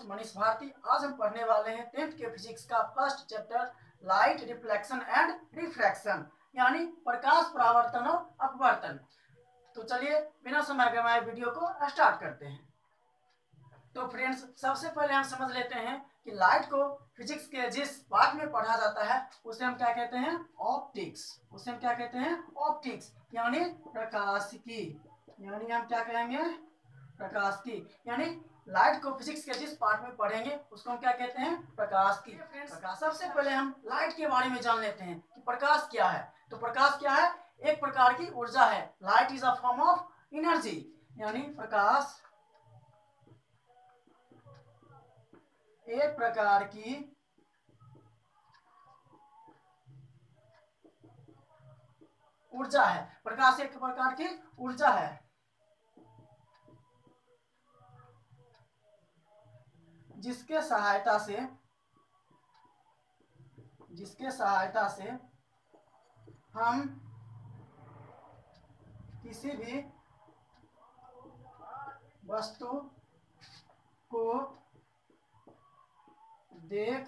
Host Manish Bharti. आज हम पढ़ने वाले हैं 10th के फिजिक्स का first chapter light reflection and refraction, यानी प्रकाश परावर्तन और अपवर्तन। तो चलिए बिना समय गवाए वीडियो को स्टार्ट करते हैं। तो फ्रेंड्स, सबसे पहले हम समझ लेते हैं कि लाइट को फिजिक्स के जिस पार्ट में पढ़ा जाता है उसे हम क्या कहते हैं, ऑप्टिक्स। उसे हम क्या कहते हैं, ऑप्टिक्स, यानी प्रकाशिकी, यानी हम क्या कहेंगे, प्रकाशिकी। यानी लाइट को फिजिक्स के जिस पार्ट में पढ़ेंगे उसको हम क्या कहते हैं, प्रकाशिकी। प्रकाश, सबसे पहले हम लाइट के बारे में जान लेते हैं कि प्रकाश क्या है। तो प्रकाश क्या है, एक प्रकार की ऊर्जा है। Light is a form of energy, यानी प्रकाश एक प्रकार की ऊर्जा है। प्रकाश एक प्रकार की ऊर्जा है। जिसके सहायता से हम किसी भी वस्तु को देख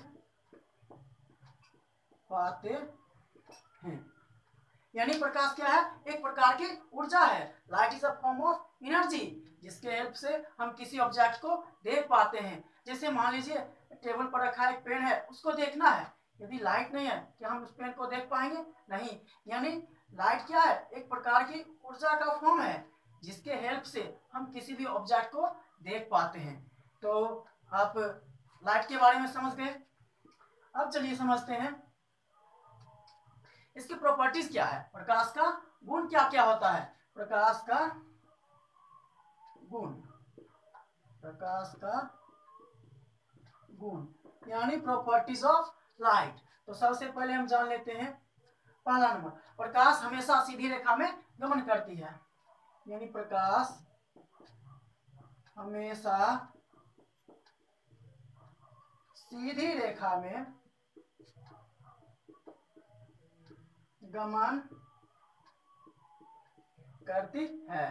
पाते हैं। यानी प्रकाश क्या है, एक प्रकार की ऊर्जा है। Light is a form of energy, जिसके हेल्प से हम किसी ऑब्जेक्ट को देख पाते हैं। जैसे मान लीजिए टेबल पर रखा एक पेन है, उसको देखना है। यदि लाइट नहीं है, क्या हम उस पेन को देख पाएंगे? नहीं। यानी लाइट क्या है, एक प्रकार की ऊर्जा का फॉर्म है, जिसके हेल्प से हम किसी भी ऑब्जेक्ट को देख पाते हैं। तो आप लाइट के बारे में समझ गए। अब चलिए समझते हैं इसकी प्रॉपर्टीज क्या है। प्रकाश का गुण क्या क्या होता है। प्रकाश का गुण यानी प्रॉपर्टीज ऑफ लाइट। तो सबसे पहले हम जान लेते हैं, पहला नंबर, प्रकाश हमेशा सीधी रेखा में गमन करती है। यानी प्रकाश हमेशा सीधी रेखा में गमन करती है।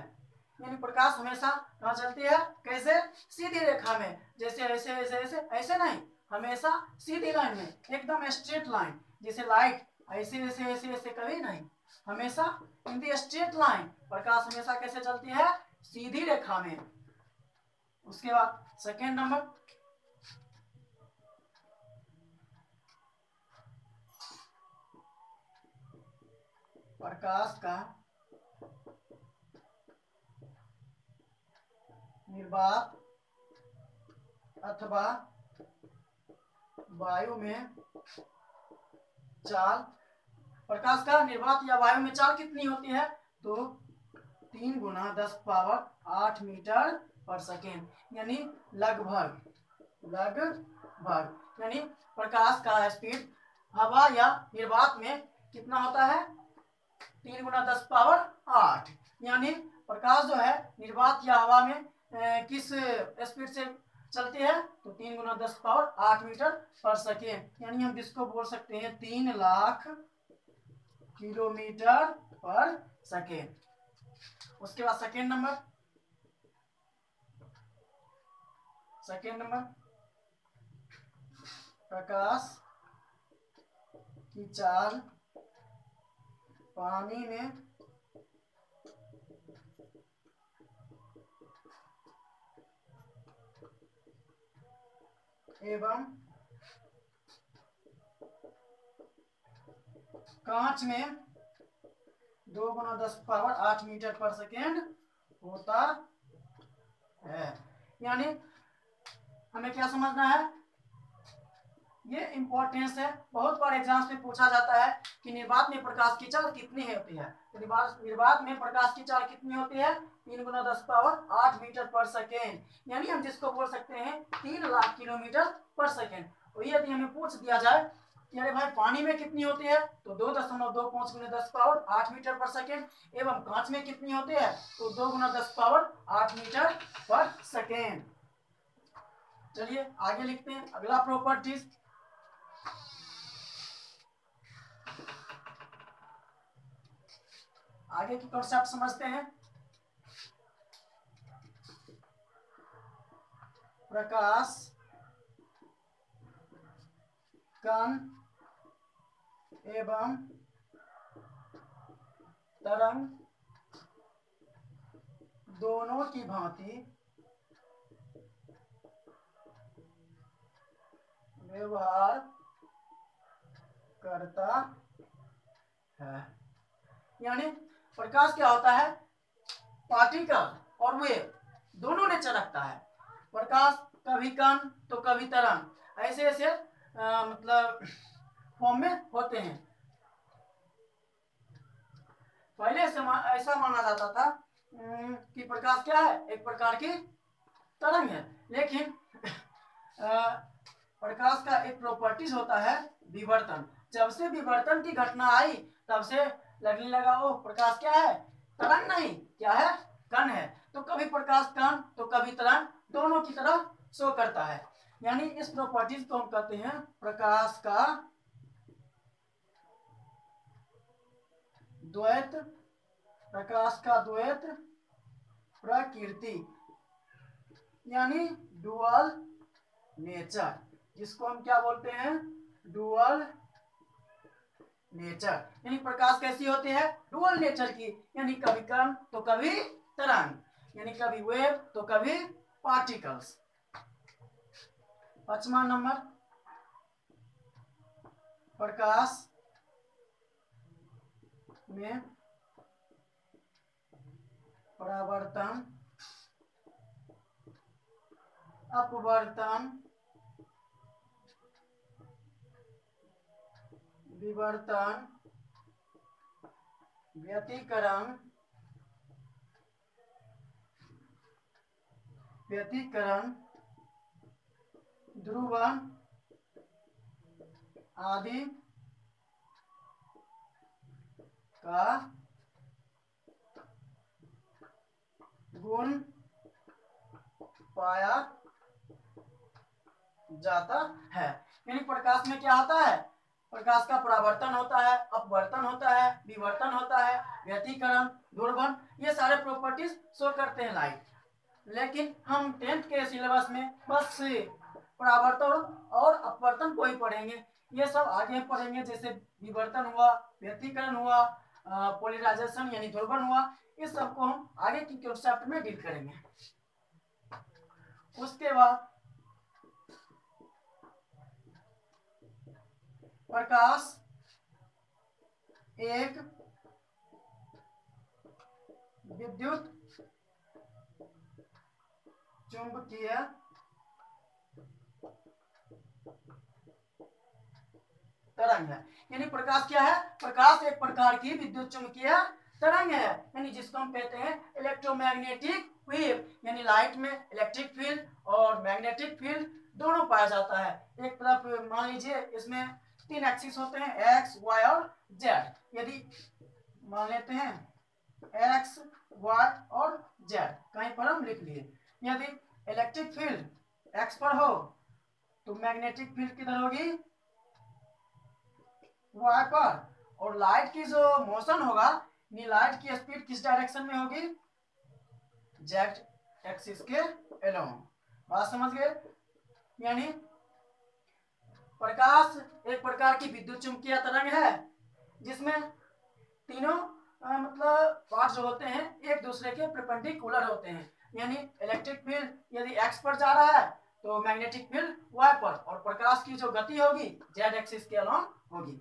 यानी प्रकाश हमेशा कहाँ चलती है, कैसे, सीधी रेखा में। जैसे ऐसे ऐसे ऐसे ऐसे नहीं, हमेशा सीधी लाइन में, एकदम स्ट्रेट लाइन। जैसे लाइट ऐसे ऐसे ऐसे ऐसे कभी नहीं, हमेशा इन दी स्ट्रेट लाइन। प्रकाश हमेशा कैसे चलती है, सीधी रेखा में। उसके बाद सेकेंड नंबर, प्रकाश का निर्वात अथवा वायु में चाल। प्रकाश का निर्वात या वायु में चाल कितनी होती है, तो 3 × 10⁸ मीटर पर सेकेंड, यानी लगभग। यानी प्रकाश का स्पीड हवा या निर्वात में कितना होता है, 3 × 10⁸ यानी प्रकाश जो है निर्वात या हवा में किस स्पीड से चलती है, तो 3 × 10⁸ मीटर पर सेकेंड। यानी हम इसको बोल सकते हैं 3 लाख किलोमीटर पर सेकेंड। उसके बाद सेकेंड नंबर प्रकाश की चाल पानी में एवं कांच में 2 × 10⁸ मीटर पर सेकेंड होता है। यानी हमें क्या समझना है, ये इम्पोर्टेंस है। बहुत बार एग्जाम्स में पूछा जाता है कि निर्वात में प्रकाश की चाल कितनी होती है। तो निर्वात में प्रकाश की चाल कितनी होती है, 3 × 10⁸ मीटर पर सेकेंड। यानी हम जिसको बोल सकते हैं 3 लाख किलोमीटर पर सेकेंड। और यदि हमें पूछ दिया जाए कि अरे भाई पानी में कितनी होती है, तो 2.25 × 10⁸ मीटर पर सेकेंड। एवं कांच में कितनी होती है, तो 2 × 10⁸ मीटर पर सेकेंड। चलिए आगे लिखते हैं अगला प्रॉपर्टीज। आगे की कॉन्सेप्ट समझते हैं। प्रकाश कण एवं तरंग दोनों की भांति व्यवहार करता है। यानी प्रकाश क्या होता है, पार्टिकल और वेव दोनों नेचर रखता है। प्रकाश कभी कण तो कभी तरंग, ऐसे ऐसे मतलब फॉर्म में होते हैं। पहले ऐसा माना जाता था कि प्रकाश क्या है, एक प्रकार की तरंग है, लेकिन प्रकाश का एक प्रॉपर्टीज होता है विवर्तन। जब से विवर्तन की घटना आई तब से लगने लगा वो प्रकाश क्या है, तरंग नहीं, क्या है, कण है। तो कभी प्रकाश कण तो कभी तरंग दोनों की तरह शो करता है। यानी इस प्रॉपर्टीज को हम कहते हैं प्रकाश का द्वैत, प्रकाश का द्वैत प्रकृति, यानी डुअल नेचर, जिसको हम क्या बोलते हैं, डुअल नेचर। यानी प्रकाश कैसी होती है, डुअल नेचर की, यानी कभी कण तो कभी तरंग, यानी कभी वेव तो कभी पार्टिकल्स। 5वां नंबर, प्रकाश में परावर्तन, अपवर्तन, विवर्तन, व्यतिकरण, ध्रुवण आदि का गुण पाया जाता है। यानी प्रकाश में क्या होता है, प्रकाश का परावर्तन होता है, अपवर्तन होता है, विवर्तन होता है, व्यतिकरण, ध्रुवण, ये सारे प्रॉपर्टीज शो करते हैं लाइट। लेकिन हम 10th के सिलेबस में बस परावर्तन और अपवर्तन को ही पढ़ेंगे, ये सब आगे पढ़ेंगे। जैसे विवर्तन हुआ, व्यतिकरण हुआ, पोलराइजेशन यानी ध्रुवण हुआ, इस सब को हम आगे की कॉन्सेप्ट में डील करेंगे। उसके बाद प्रकाश एक विद्युत चुंबकीय तरंग है। यानी प्रकाश क्या है, प्रकाश एक प्रकार की विद्युत चुंबकीय तरंग है, यानी जिसको हम कहते हैं इलेक्ट्रोमैग्नेटिक वेव। यानी लाइट में इलेक्ट्रिक फील्ड और मैग्नेटिक फील्ड दोनों पाया जाता है। एक तरफ मान लीजिए इसमें 3 एक्सिस होते हैं, एक्स, वाई और जेड। यदि मान लेते हैं एक्स, वाई और जेड, कहीं पर हम लिख लिए। यदि इलेक्ट्रिक फील्ड एक्स पर हो तो मैग्नेटिक फील्ड किधर होगी, वाई पर। और लाइट की जो मोशन होगा, लाइट की स्पीड किस डायरेक्शन में होगी, जेड एक्सिस के अलोंग। बात समझ गए। यानी प्रकाश एक प्रकार की विद्युत चुम्बकीय तरंग है, जिसमें तीनों मतलब पार्ट जो होते हैं एक दूसरे के परपेंडिकुलर होते हैं। यानी इलेक्ट्रिक फील्ड यदि एक्स पर जा रहा है तो मैग्नेटिक फील्ड वाई पर, और प्रकाश की जो गति होगी जेड एक्सिस के अलोंग होगी।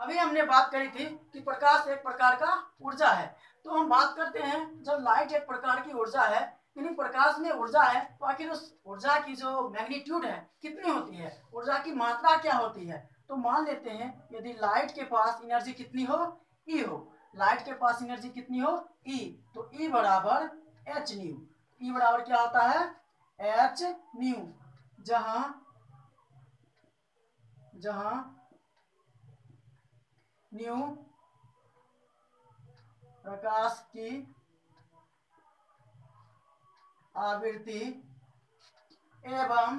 अभी हमने बात करी थी कि प्रकाश एक प्रकार का ऊर्जा है, तो हम बात करते हैं जब लाइट एक प्रकार की ऊर्जा है, यानी प्रकाश में ऊर्जा है, तो आखिर उस ऊर्जा की जो मैग्नीट्यूड है कितनी होती है, ऊर्जा की मात्रा क्या होती है। तो मान लेते हैं यदि लाइट के पास एनर्जी कितनी हो, ई हो, लाइट के पास एनर्जी कितनी हो, ई, तो ई बराबर एच न्यू। ई बराबर क्या होता है, एच न्यू, जहां जहां न्यू प्रकाश की आवृत्ति एवं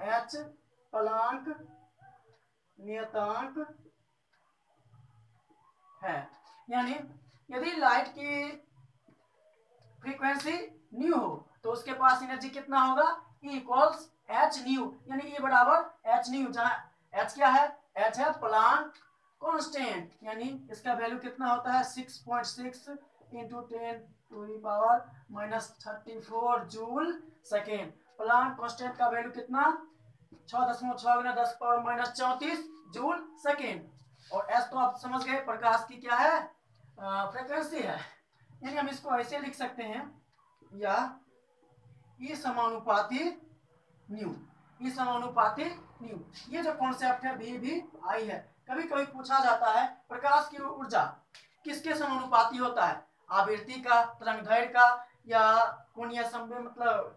एच प्लांक नियतांक है। यानी यदि लाइट की फ्रीक्वेंसी न्यू हो तो उसके पास एनर्जी कितना होगा E इक्वल्स एच न्यू, यानी E बराबर एच न्यू, जहाँ एच क्या है, एच है प्लांट कांस्टेंट, यानी इसका वैल्यू कितना होता है 6.6 into 10⁻³ joule second. Planck constant का वैल्यू कितना 6.6×10⁻34 जूल सेकेंड। और एस तो आप समझ गए प्रकाश की क्या है, फ्रिक्वेंसी है, यानी हम इसको ऐसे लिख सकते हैं या E समानुपाती न्यू, E समानुपाती न्यू। ये जो कॉन्सेप्ट है VVI है, कभी कभी पूछा जाता है प्रकाश की ऊर्जा किसके समानुपाती होता है, आवृत्ति का, तरंगदैर्घ्य का, या कोणीय संवेग, मतलब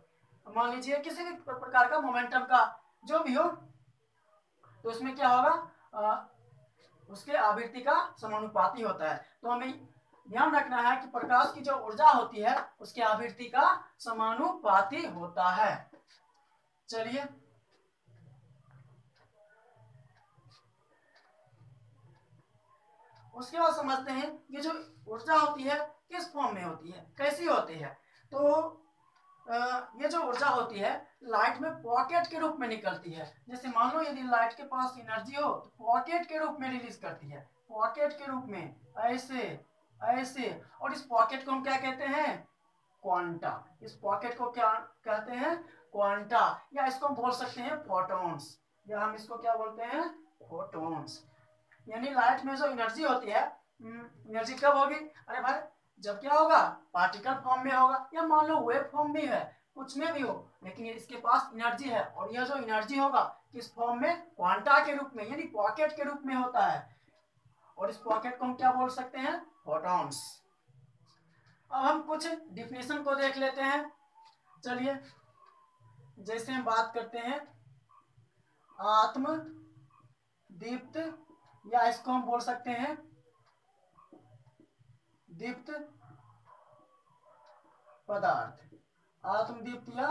मान लीजिए किसी भी प्रकार का मोमेंटम का, जो भी हो, तो इसमें क्या होगा उसके आवृत्ति का समानुपाती होता है। तो हमें ध्यान रखना है कि प्रकाश की जो ऊर्जा होती है उसके आवृत्ति का समानुपाती होता है। चलिए उसके बाद समझते हैं कि जो ऊर्जा होती है किस फॉर्म में होती है, कैसी होती है। तो ये जो ऊर्जा होती है लाइट में पॉकेट के रूप में निकलती है। जैसे मान लो यदि लाइट के पास एनर्जी हो तो पॉकेट के रूप में रिलीज करती है, पॉकेट के रूप में ऐसे ऐसे। और इस पॉकेट को हम क्या कहते हैं, क्वांटा। इस पॉकेट को क्या कहते हैं, क्वांटा, या इसको हम बोल सकते हैं फोटॉन्स, या हम इसको क्या बोलते हैं, फोटॉन्स। यानी लाइट में जो एनर्जी होती है, एनर्जी कब होगी, अरे भाई जब क्या होगा पार्टिकल फॉर्म में होगा, या मान लो वेव फॉर्म भी है, कुछ में भी हो, लेकिन इसके पास एनर्जी है। और यह जो एनर्जी होगा किस फॉर्म में, क्वांटा के रूप में, यानी पॉकेट के रूप में होता है। और इस पॉकेट को हम क्या बोल सकते हैं, फोटॉन्स। अब हम कुछ डिफिनेशन को देख लेते हैं। चलिए जैसे हम बात करते हैं आत्म दीप्त, या इसको हम बोल सकते हैं दीप्त पदार्थ, आत्मदीप्त या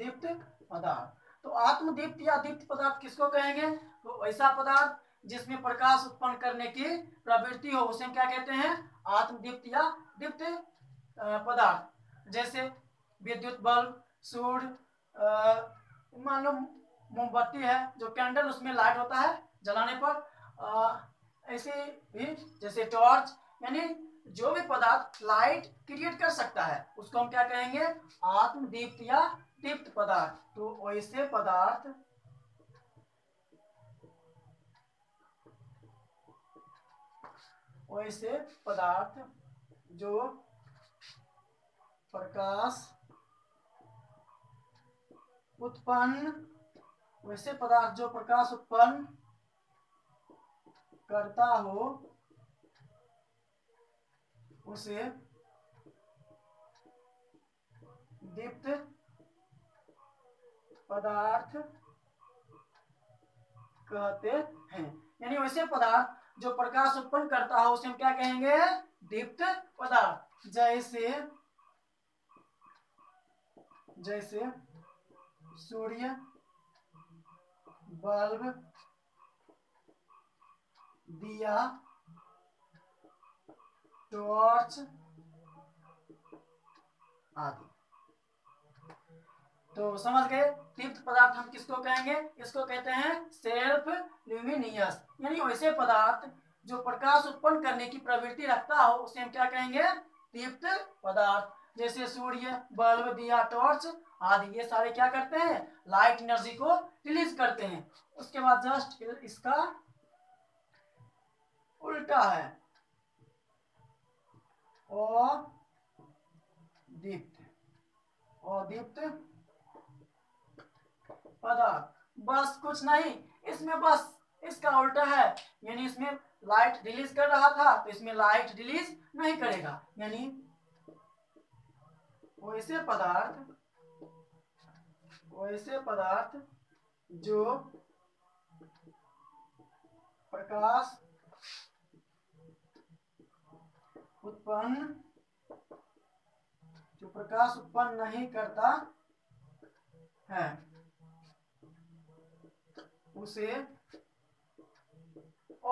दीप्त पदार्थ। तो आत्मदीप्त या दीप्त पदार्थ किसको कहेंगे, तो ऐसा पदार्थ जिसमें प्रकाश उत्पन्न करने की प्रवृत्ति हो उसे हम क्या कहते हैं, आत्मदीप्त या दीप्त पदार्थ। जैसे विद्युत बल्ब, सूर्य, मान लो मोमबत्ती है जो कैंडल, उसमें लाइट होता है जलाने पर, ऐसे भी जैसे टॉर्च, यानी जो भी पदार्थ लाइट क्रिएट कर सकता है उसको हम क्या कहेंगे, आत्मदीप्त या दीप्त पदार्थ। तो ऐसे पदार्थ जो प्रकाश उत्पन्न करता हो उसे दीप्त पदार्थ कहते हैं। यानी वैसे पदार्थ जो प्रकाश उत्पन्न करता हो उसे हम क्या कहेंगे, दीप्त पदार्थ। जैसे सूर्य, बल्ब, दिया, टॉर्च आदि। तो समझ गए दीप्त पदार्थ हम किसको कहेंगे, इसको कहते हैं सेल्फ ल्यूमिनियस, यानी वैसे पदार्थ जो प्रकाश उत्पन्न करने की प्रवृत्ति रखता हो उसे हम क्या कहेंगे, दीप्त पदार्थ। जैसे सूर्य, बल्ब, दिया, टॉर्च आदि, ये सारे क्या करते हैं, लाइट एनर्जी को रिलीज करते हैं। उसके बाद जस्ट इसका उल्टा है अदीप्त पदार्थ। बस कुछ नहीं, इसमें बस इसका उल्टा है, यानी इसमें लाइट रिलीज कर रहा था तो इसमें लाइट रिलीज नहीं करेगा। यानी वैसे पदार्थ जो प्रकाश उत्पन्न नहीं करता है उसे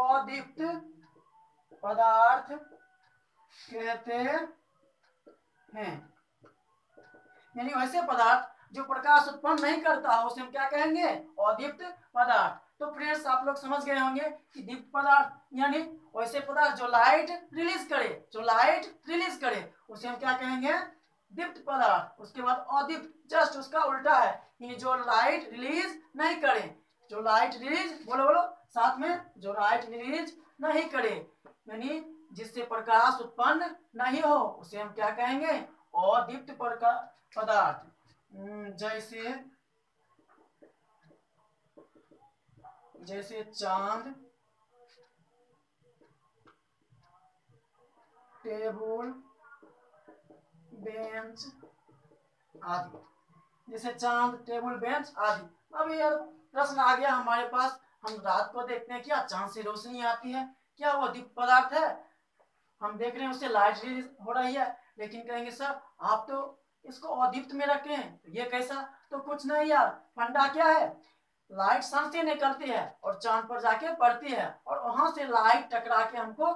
अदीप्त पदार्थ कहते हैं। यानी वैसे पदार्थ जो प्रकाश उत्पन्न नहीं करता हो उसे हम क्या कहेंगे, अदीप्त पदार्थ। तो फ्रेंड्स आप लोग समझ गए होंगे कि दीप्त पदार्थ यानी वैसे पदार्थ जो लाइट रिलीज करे, जो लाइट रिलीज करे उसे हम क्या कहेंगे, दीप्त पदार्थ। उसके बाद अदीप्त जस्ट उसका उल्टा है, यानी जो लाइट रिलीज नहीं करे, जो लाइट रिलीज बोलो साथ में जो लाइट रिलीज नहीं करे यानी जिससे प्रकाश उत्पन्न नहीं हो उसे हम क्या कहेंगे, अदीप्त पदार्थ। जैसे चांद, टेबल, बेंच आदि। जैसे चांद, टेबल, बेंच आदि। अब ये प्रश्न आ गया हमारे पास, हम रात को देखते हैं क्या चांद से रोशनी आती है, क्या वो दीप्त पदार्थ है? हम देख रहे हैं उससे लाइट रिलीज हो रही है, लेकिन कहेंगे सर आप तो इसको अदीप्त में रखें, तो ये कैसा? तो कुछ नहीं यार, फंडा क्या है, लाइट सन से निकलती है और चांद पर जाके पड़ती है और वहां से लाइट टकरा के हमको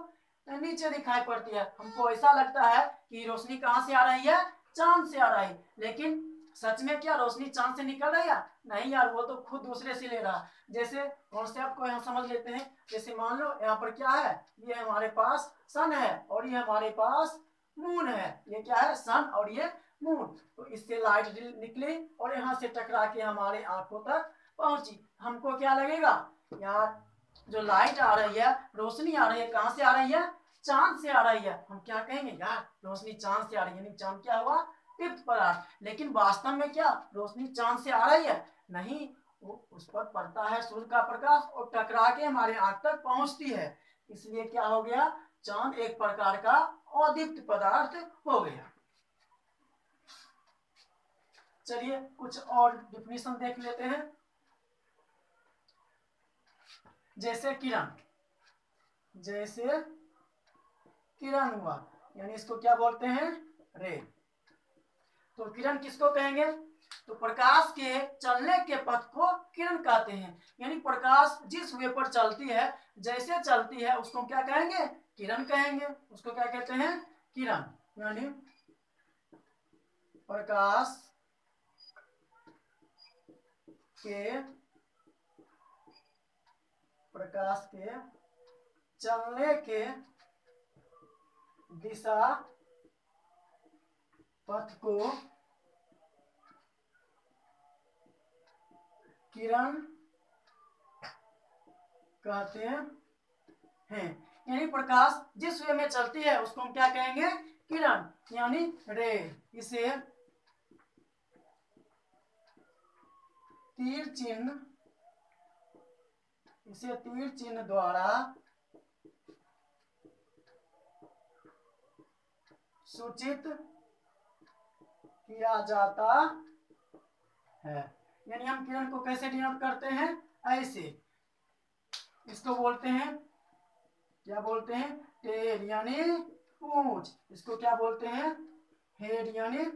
नीचे दिखाई पड़ती है, हमको ऐसा लगता है कि रोशनी कहाँ से आ रही है, चांद से आ रही है। लेकिन सच में क्या रोशनी चांद से निकल रही है? नहीं यार, वो तो खुद दूसरे से ले रहा। जैसे कॉन्सेप्ट को यहाँ समझ लेते हैं, जैसे मान लो यहाँ पर क्या है, ये हमारे पास सन है और ये हमारे पास मून है, ये क्या है, सन और ये मून। तो इससे लाइट निकली और यहाँ से टकरा के हमारे आंखों तक पहुंची, हमको क्या लगेगा, यार जो लाइट आ रही है, रोशनी आ रही है, कहाँ से आ रही है, चांद से आ रही है। हम क्या कहेंगे, यार रोशनी चांद से आ रही है, यानी चांद क्या हुआ, दीप्त पदार्थ। लेकिन वास्तव में क्या रोशनी चांद से आ रही है? नहीं, वो उस पर पड़ता है सूर्य का प्रकाश और टकरा के हमारे आंख तक पहुंचती है, इसलिए क्या हो गया, चांद एक प्रकार का अदीप्त पदार्थ हो गया। चलिए कुछ और डिफिनेशन देख लेते हैं। जैसे किरण, जैसे किरण हुआ, यानी इसको क्या बोलते हैं, रे। तो किरण किसको कहेंगे, तो प्रकाश के चलने के पथ को किरण कहते हैं, यानी प्रकाश जिस वे पर चलती है, जैसे चलती है उसको क्या कहेंगे, किरण कहेंगे, उसको क्या कहते हैं, किरण। यानी प्रकाश के चलने के दिशा पथ को किरण कहते हैं, यानी प्रकाश जिस वे में चलती है उसको हम क्या कहेंगे, किरण यानी रे। इसे तीर चिन्ह द्वारा सूचित किया जाता है, यानी हम किरण को कैसे डिनोट करते हैं, ऐसे। इसको बोलते हैं क्या, बोलते हैं टेल यानी पूंछ, इसको क्या बोलते हैं, हेड यानी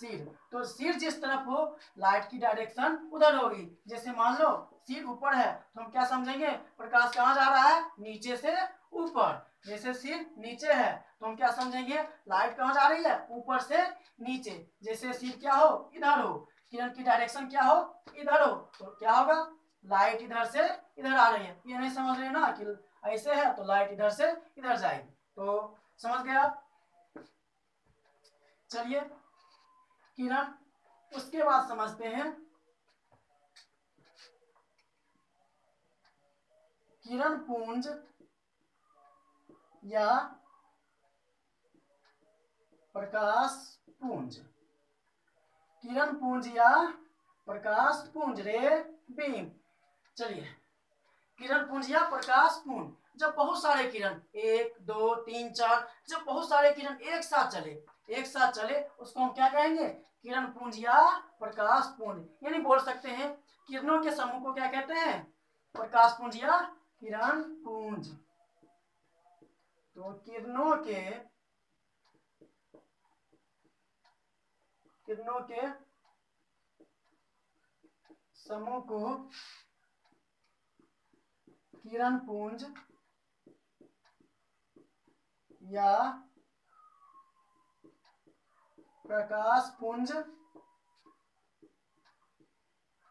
सिर। तो सिर जिस तरफ हो लाइट की डायरेक्शन उधर होगी। जैसे मान लो सिर ऊपर है तो हम क्या समझेंगे, प्रकाश कहाँ जा रहा है, नीचे से ऊपर। जैसे सिर नीचे है तो हम क्या समझेंगे, लाइट कहाँ जा रही है, ऊपर से नीचे। जैसे सिर क्या हो, इधर हो, किरण की डायरेक्शन क्या हो, इधर हो, तो क्या होगा, लाइट इधर से इधर आ रही है। ये नहीं समझ रहे ना कि ऐसे है तो लाइट इधर से इधर जाएगी, तो समझ गया। चलिए किरण, उसके बाद समझते हैं किरण पुंज या प्रकाश पुंज। किरण पुंज या प्रकाश पुंज, रे बीम। चलिए किरण पुंज या प्रकाश पुंज, जब बहुत सारे किरण 1 2 3 4 जब बहुत सारे किरण एक साथ चले उसको हम क्या कहेंगे, किरण पुंज या प्रकाश पुंज। यानी बोल सकते हैं किरणों के समूह को क्या कहते हैं, प्रकाश पुंज या किरण पुंज। तो किरणों के समूह को किरण पुंज या प्रकाश पुंज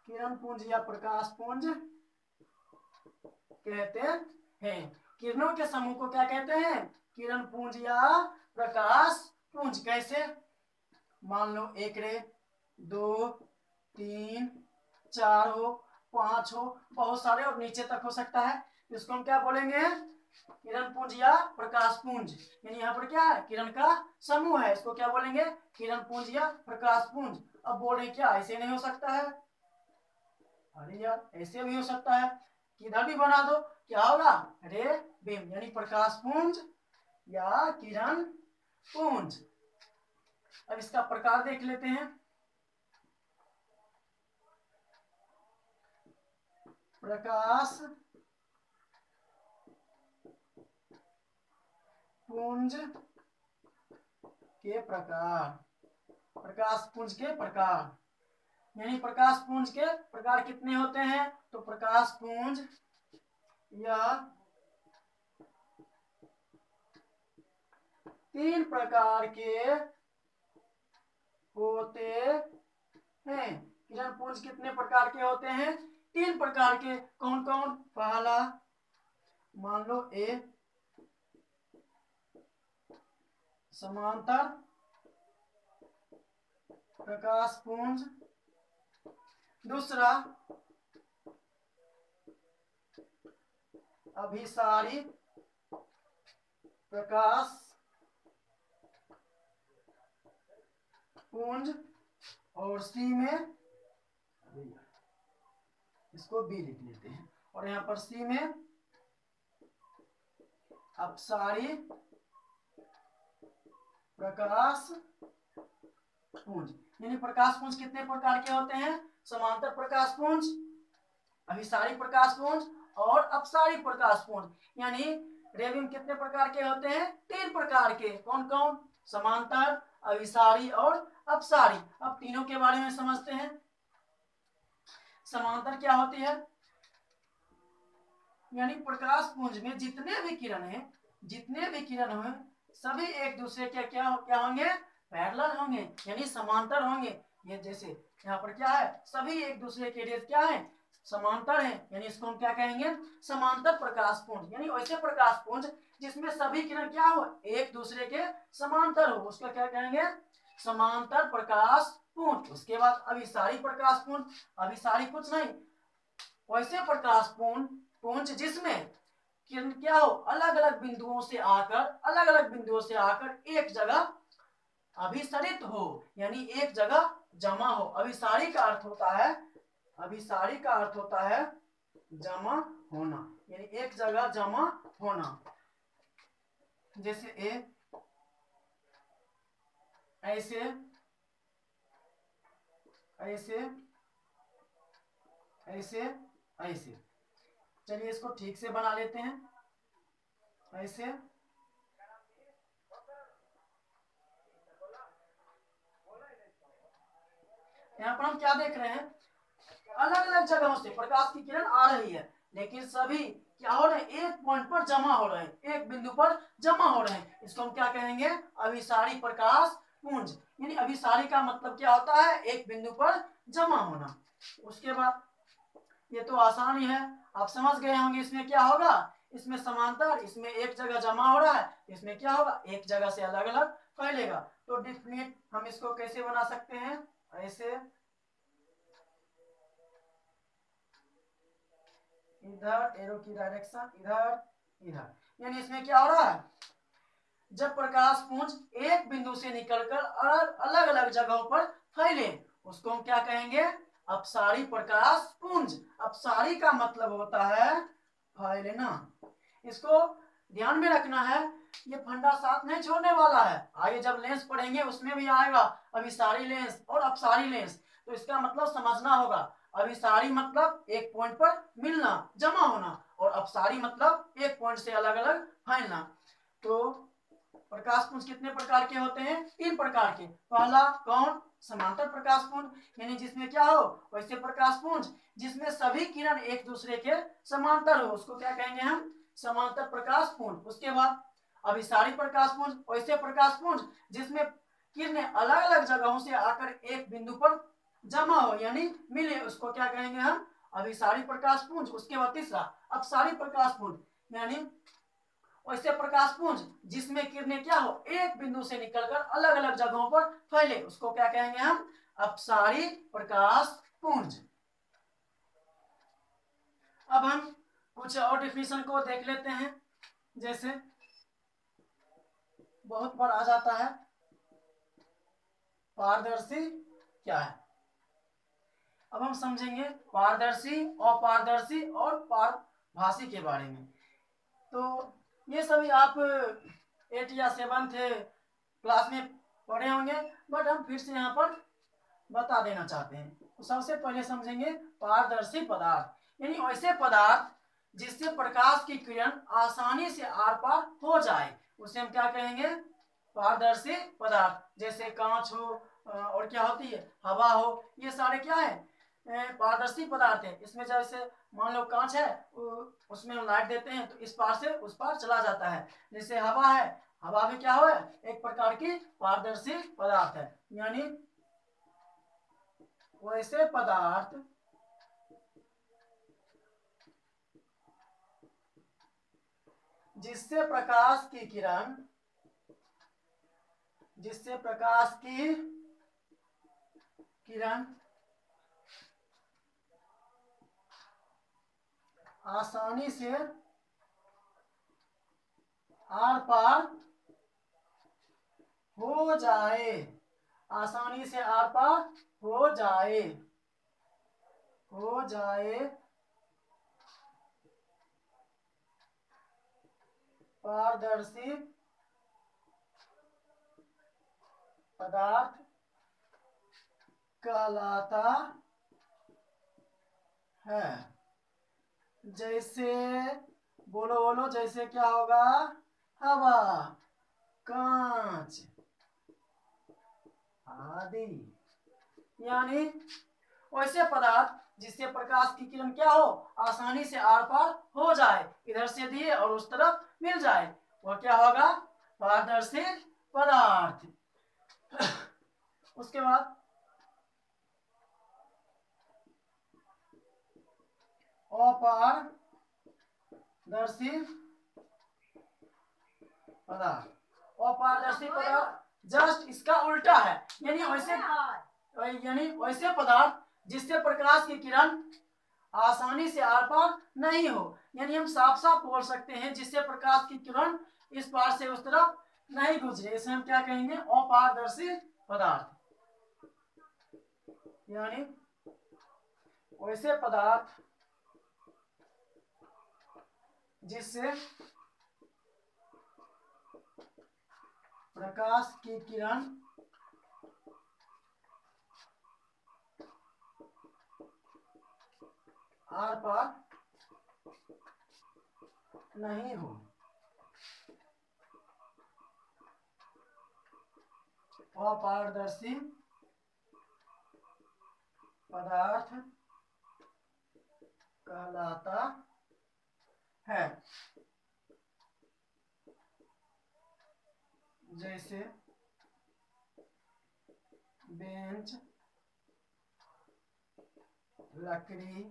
किरण पुंज या प्रकाश पुंज कहते हैं। किरणों के समूह को क्या कहते हैं? किरण पुंज या प्रकाश पुंज। कैसे? मान लो एक रे, दो, तीन, चार हो, पांच हो, बहुत सारे और नीचे तक हो सकता है, इसको हम क्या बोलेंगे? किरण पुंज या प्रकाश पुंज। यानी यहाँ पर क्या है? किरण का समूह है, इसको क्या बोलेंगे? किरण पुंज या प्रकाश पुंज। अब बोल रहे क्या ऐसे नहीं हो सकता है, अरे यार ऐसे भी हो सकता है, किधर भी बना दो क्या होगा? रे बीम। यानी प्रकाश पुंज या किरण पुंज। अब इसका प्रकार देख लेते हैं। प्रकाश पुंज के प्रकार, प्रकाश पुंज के प्रकार, यानी प्रकाश पुंज के प्रकार कितने होते हैं? तो प्रकाश पुंज या 3 प्रकार के होते हैं। किरण पुंज कितने प्रकार के होते हैं? 3 प्रकार के। कौन कौन? पहला मान लो ए, समांतर प्रकाश पुंज, दूसरा अभिसारी प्रकाश पुंज, और सी में इसको बी लिख लेते हैं, और यहाँ पर सी में अपसारी प्रकाश पुंज। यानी प्रकाश पुंज कितने प्रकार के होते हैं? समांतर प्रकाश पुंज, अभिसारी प्रकाश पुंज और अपसारी प्रकाश पुंज। यानी रेबिम कितने प्रकार के होते हैं? 3 प्रकार के। कौन कौन? समांतर, अभिसारी और अपसारी। अब तीनों के बारे में समझते हैं। समांतर क्या होती है? यानी प्रकाश पुंज में जितने भी किरण हैं सभी एक दूसरे के क्या होंगे? पैरेलल होंगे, यानी समांतर होंगे। ये जैसे यहाँ पर क्या है, सभी एक दूसरे के रेज क्या है? समांतर है। यानी इसको हम क्या कहेंगे? समांतर प्रकाश पुंज। यानी वैसे प्रकाश पुंज जिसमें सभी किरण क्या हो? एक दूसरे के समांतर हो, उसको क्या कहेंगे? समांतर प्रकाश पुंज। उसके बाद अभिसारी प्रकाश पुंज। अभिसारी कुछ नहीं, वैसे प्रकाश पुंज जिसमें किरण क्या हो? अलग अलग बिंदुओं से आकर एक जगह अभिसरित हो, यानी एक जगह जमा हो। अभिसारी का अर्थ होता है जमा होना, यानी एक जगह जमा होना। जैसे ए, ऐसे ऐसे ऐसे ऐसे। चलिए इसको ठीक से बना लेते हैं। ऐसे यहाँ पर हम क्या देख रहे हैं? अलग अलग जगहों से प्रकाश की किरण आ रही है, लेकिन सभी क्या हो रहे हैं? एक पॉइंट पर जमा हो रहे हैं, एक बिंदु पर जमा हो रहे हैं। इसको हम क्या कहेंगे? अभिसारी प्रकाश पुंज। यानी अभिसारी का मतलब क्या होता है? एक बिंदु पर जमा होना। उसके बाद ये तो आसान ही है, आप समझ गए होंगे। इसमें क्या होगा? इसमें समांतर, इसमें एक जगह जमा हो रहा है, इसमें क्या होगा? एक जगह से अलग अलग फैलेगा। तो डिफिनेट हम इसको कैसे बना सकते हैं? ऐसे इधर एरो की डायरेक्शन, इधर इधर। यानी इसमें क्या हो रहा है? जब प्रकाश पुंज एक बिंदु से निकलकर अलग अलग जगहों पर फैले, उसको हम क्या कहेंगे? अपसारी प्रकाश पुंज। अपसारी का मतलब होता है फैलना। इसको ध्यान में रखना है, ये फंडा साथ नहीं छोड़ने वाला है। आगे जब लेंस पढ़ेंगे उसमें भी आएगा, अभिसारी लेंस और अपसारी लेंस। तो इसका मतलब समझना होगा। अभिसारी मतलब एक पॉइंट पर मिलना, जमा होना, और अपसारी मतलब एक पॉइंट से अलग अलग फैलना। तो प्रकाश पुंज कितने प्रकार के होते हैं? 3 प्रकार के। पहला कौन? समांतर प्रकाश पुंज, यानी जिसमें क्या हो? वैसे प्रकाश पुंज जिसमें सभी किरण एक दूसरे के समांतर हो, उसको क्या कहेंगे हम? समांतर प्रकाश पुंज। उसके बाद अभिसारी प्रकाश पुंज, वैसे प्रकाश पुंज जिसमें किरणें अलग अलग जगहों से आकर एक बिंदु पर जमा हो यानी मिले, उसको क्या कहेंगे हम अभिसारी प्रकाश पुंज। उसके बाद तीसरा अपसारी प्रकाश पुंज यानी वैसे प्रकाश पुंज जिसमें किरणें क्या हो एक बिंदु से निकलकर अलग अलग जगहों पर फैले, उसको क्या कहेंगे हम अपसारी प्रकाश पुंज। अब हम कुछ और डिफिनेशन को देख लेते हैं, जैसे बहुत बार आ जाता है पारदर्शी क्या है। अब हम समझेंगे पारदर्शी, अपारदर्शी और पारभासी के बारे में। तो ये सभी आप 8 या 7 क्लास में पढ़े होंगे, बट हम फिर से यहाँ पर बता देना चाहते हैं। तो सबसे पहले समझेंगे पारदर्शी पदार्थ यानी ऐसे पदार्थ जिससे प्रकाश की किरण आसानी से आर पार हो जाए, उसे हम क्या कहेंगे पारदर्शी पदार्थ। जैसे कांच हो और क्या होती है हवा हो, ये सारे क्या है पारदर्शी पदार्थ है। इसमें जैसे मान लो कांच है, उसमें हम लाइट देते हैं तो इस पार से उस पार चला जाता है। जैसे हवा है, हवा भी क्या हो एक प्रकार की पारदर्शी पदार्थ है, यानी वैसे पदार्थ जिससे प्रकाश की किरण आसानी से आर पार हो जाए, पारदर्शी पदार्थ कहलाता है। जैसे बोलो जैसे क्या होगा हवा, कांच आदि, यानी वैसे पदार्थ जिससे प्रकाश की किरण क्या हो आसानी से आर पार हो जाए, इधर से दिए और उस तरफ मिल जाए, वह क्या होगा पारदर्शी पदार्थ। उसके बाद अपारदर्शी पदार्थ जस्ट इसका उल्टा है, यानी वैसे पदार्थ जिससे प्रकाश की किरण आसानी से आर पार नहीं हो, यानी हम साफ बोल सकते हैं जिससे प्रकाश की किरण इस पार से उस तरफ नहीं गुजरे, इसे हम क्या कहेंगे अपारदर्शी पदार्थ। यानी वैसे पदार्थ जिससे प्रकाश की किरण आर पार नहीं हो, अपारदर्शी पदार्थ कहलाता है। जैसे बेंच, लकड़ी,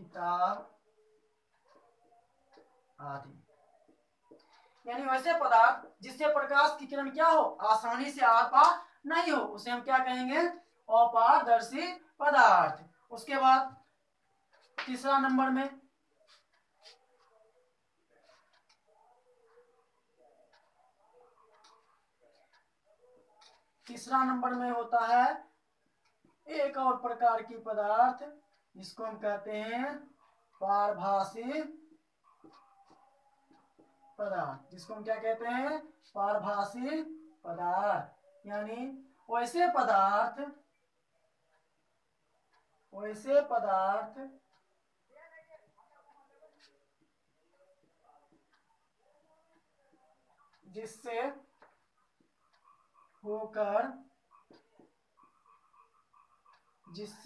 किताब आदि, यानी वैसे पदार्थ जिससे प्रकाश की किरण क्या हो आसानी से आर पार नहीं हो, उसे हम क्या कहेंगे अपारदर्शी पदार्थ। उसके बाद तीसरा नंबर में होता है एक और प्रकार की पदार्थ जिसको हम कहते हैं पारभासी पदार्थ, यानी वैसे पदार्थ जिससे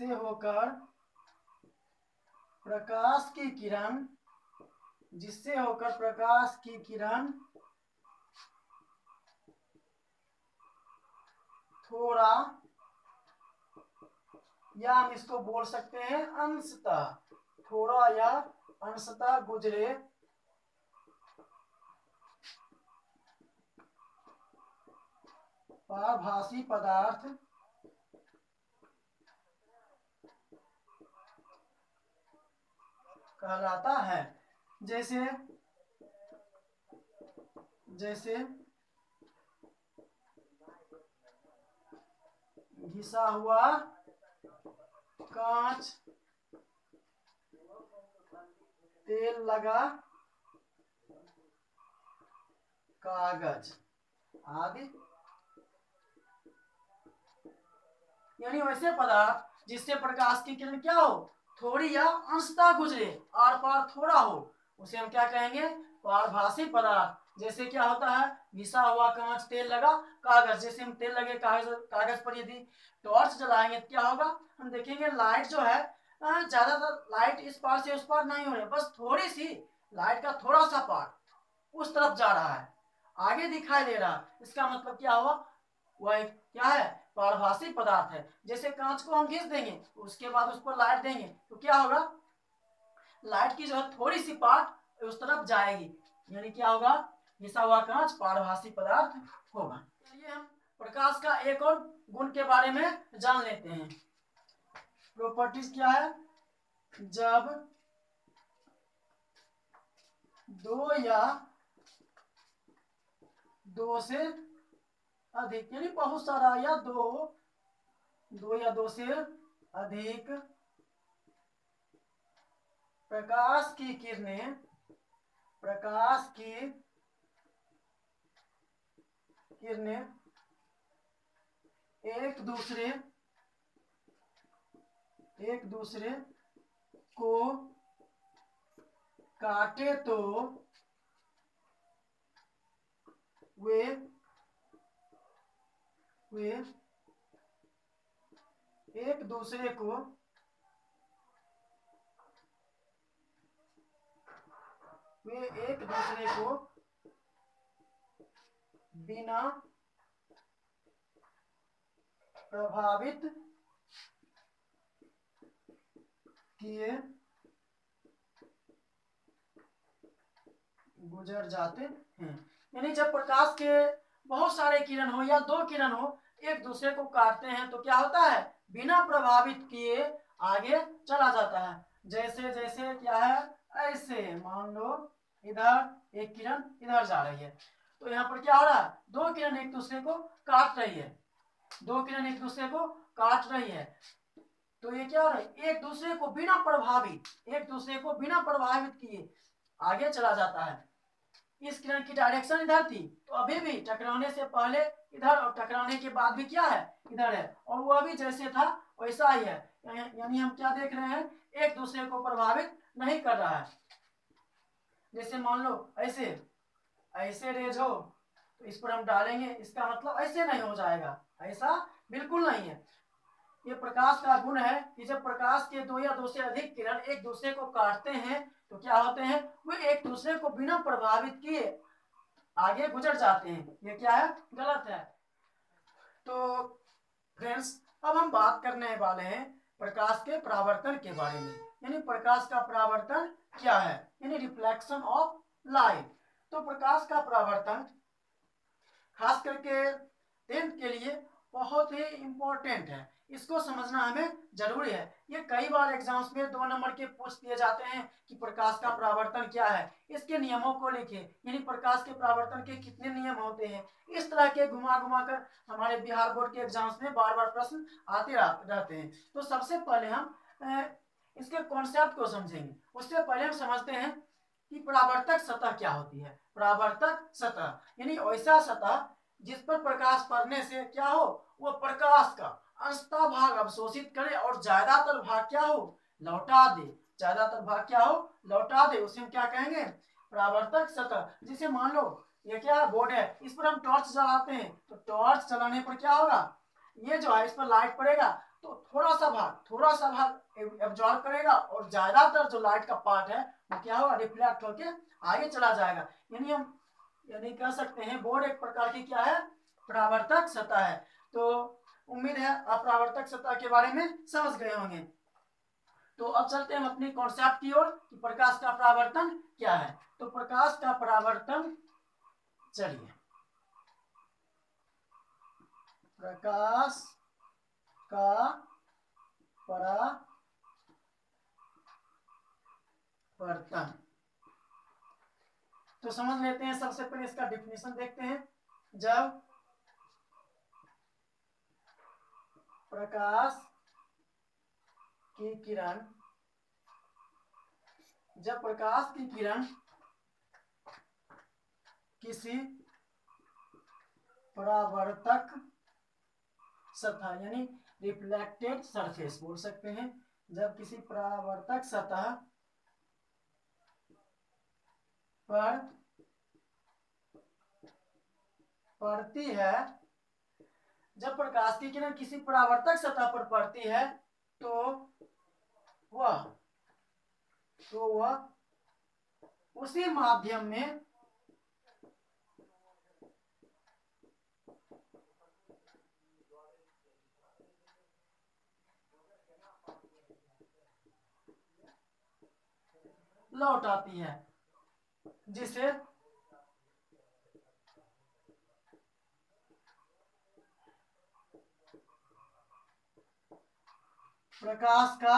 होकर प्रकाश की किरण थोड़ा, या हम इसको बोल सकते हैं अंशतः, थोड़ा या अंशतः गुजरे, पारभाषी पदार्थ कहलाता है। जैसे जैसे घिसा हुआ कांच, तेल लगा कागज आदि, यानी वैसे पदार्थ जिससे प्रकाश की किरण क्या हो, थोड़ी या अंशतः गुजरे, आर पार थोड़ा हो, उसे हम क्या कहेंगे, पारभाषी पदार्थ। जैसे क्या होता है, घिसा हुआ कांच, तेल लगा कागज। जैसे हम तेल लगे कागज पर यदि टॉर्च जलाएंगे क्या होगा, हम देखेंगे लाइट जो है, ज्यादातर लाइट इस पार से उस पार नहीं हो रही, बस थोड़ी सी लाइट का थोड़ा सा पार्ट उस तरफ जा रहा है, आगे दिखाई दे रहा। इसका मतलब क्या हुआ, वह क्या है, पारभाषी पदार्थ है। जैसे कांच को हम घिस देंगे, उसके बाद उस पर लाइट देंगे तो क्या होगा, लाइट की जो है थोड़ी सी पार्ट उस तरफ जाएगी, यानी क्या होगा, घिसा हुआ कांच पारभाषी पदार्थ होगा। चलिए हम प्रकाश का एक और गुण के बारे में जान लेते हैं। प्रॉपर्टीज क्या है, जब दो या दो से अधिक, यानी बहुत सारा या दो से अधिक प्रकाश की किरणें एक दूसरे को काटे तो वे एक दूसरे को बिना प्रभावित किए गुजर जाते हैं। यानी जब प्रकाश के बहुत सारे किरण हो या दो किरण हो, एक दूसरे को काटते हैं तो क्या होता है, बिना प्रभावित किए आगे चला जाता है। जैसे जैसे क्या है, ऐसे मान लो इधर एक किरण इधर जा रही है, तो यहाँ पर क्या हो रहा है, दो किरण एक दूसरे को काट रही है, तो ये क्या हो रहा है, एक दूसरे को बिना प्रभावित किए आगे चला जाता है। इस किरण की डायरेक्शन इधर थी, तो अभी भी टकराने से पहले इधर और टकराने के बाद भी क्या है, इधर है, और वह भी जैसे था वैसा ही है, यानी हम क्या देख रहे हैं, एक दूसरे को प्रभावित नहीं कर रहा है। जैसे मान लो ऐसे ऐसे रेज हो, तो इस पर हम डालेंगे, इसका मतलब ऐसे नहीं हो जाएगा, ऐसा बिल्कुल नहीं है। ये प्रकाश का गुण है कि जब प्रकाश के दो या दो से अधिक किरण एक दूसरे को काटते हैं तो क्या होते हैं, वे एक दूसरे को बिना प्रभावित किए आगे गुजर जाते हैं। ये क्या है, गलत है। तो फ्रेंड्स, अब हम बात करने वाले हैं प्रकाश के परावर्तन के बारे में, यानी प्रकाश का परावर्तन क्या है, यानी रिफ्लेक्शन ऑफ लाइट। तो प्रकाश का परावर्तन खास करके 10th के लिए बहुत ही इम्पोर्टेंट है, इसको समझना हमें जरूरी है। ये कई बार एग्जाम्स में 2 नंबर के पूछ दिए जाते हैं कि प्रकाश का परावर्तन क्या है, इसके नियमों को लिखें, यानी प्रकाश के परावर्तन के कितने नियम होते हैं। इस तरह के घुमा घुमा कर हमारे बिहार बोर्ड के एग्जाम्स में बार बार प्रश्न आते रहते हैं। तो सबसे पहले हम इसके कॉन्सेप्ट को समझेंगे। उससे पहले हम समझते हैं कि परावर्तक सतह क्या होती है। परावर्तक सतह यानी ऐसा सतह जिस पर प्रकाश पड़ने से क्या हो, वह प्रकाश का अंशतः भाग अवशोषित करे और ज्यादातर भाग क्या हो, लौटा दे, उसे हम क्या कहेंगे, परावर्तक सतह। जिसे मान लो ये क्या है, बोर्ड है, इस पर हम टॉर्च जलाते हैं, तो टॉर्च जलाने पर क्या होगा, ये जो है इस पर लाइट पड़ेगा तो थोड़ा सा भाग एब्जॉर्ब करेगा और ज्यादातर जो लाइट का पार्ट है वो क्या होगा, रिफ्लेक्ट होके आगे चला जाएगा। यानी हम कह सकते हैं बोर्ड एक प्रकार की क्या है, परावर्तक सतह है। तो उम्मीद है आप परावर्तक सतह के बारे में समझ गए होंगे। तो अब चलते हैं हम अपने कॉन्सेप्ट की ओर कि प्रकाश का परावर्तन क्या है। तो प्रकाश का परावर्तन, चलिए प्रकाश का परावर्तन तो समझ लेते हैं। सबसे पहले इसका डिफिनेशन देखते हैं। जब प्रकाश की किरण किसी परावर्तक सतह यानी रिफ्लेक्टेड सरफेस बोल सकते हैं, जब किसी परावर्तक सतह पर पड़ती है, जब प्रकाश की किरण किसी परावर्तक सतह पर पड़ती है तो वह उसी माध्यम में लौट आती है जिसे प्रकाश का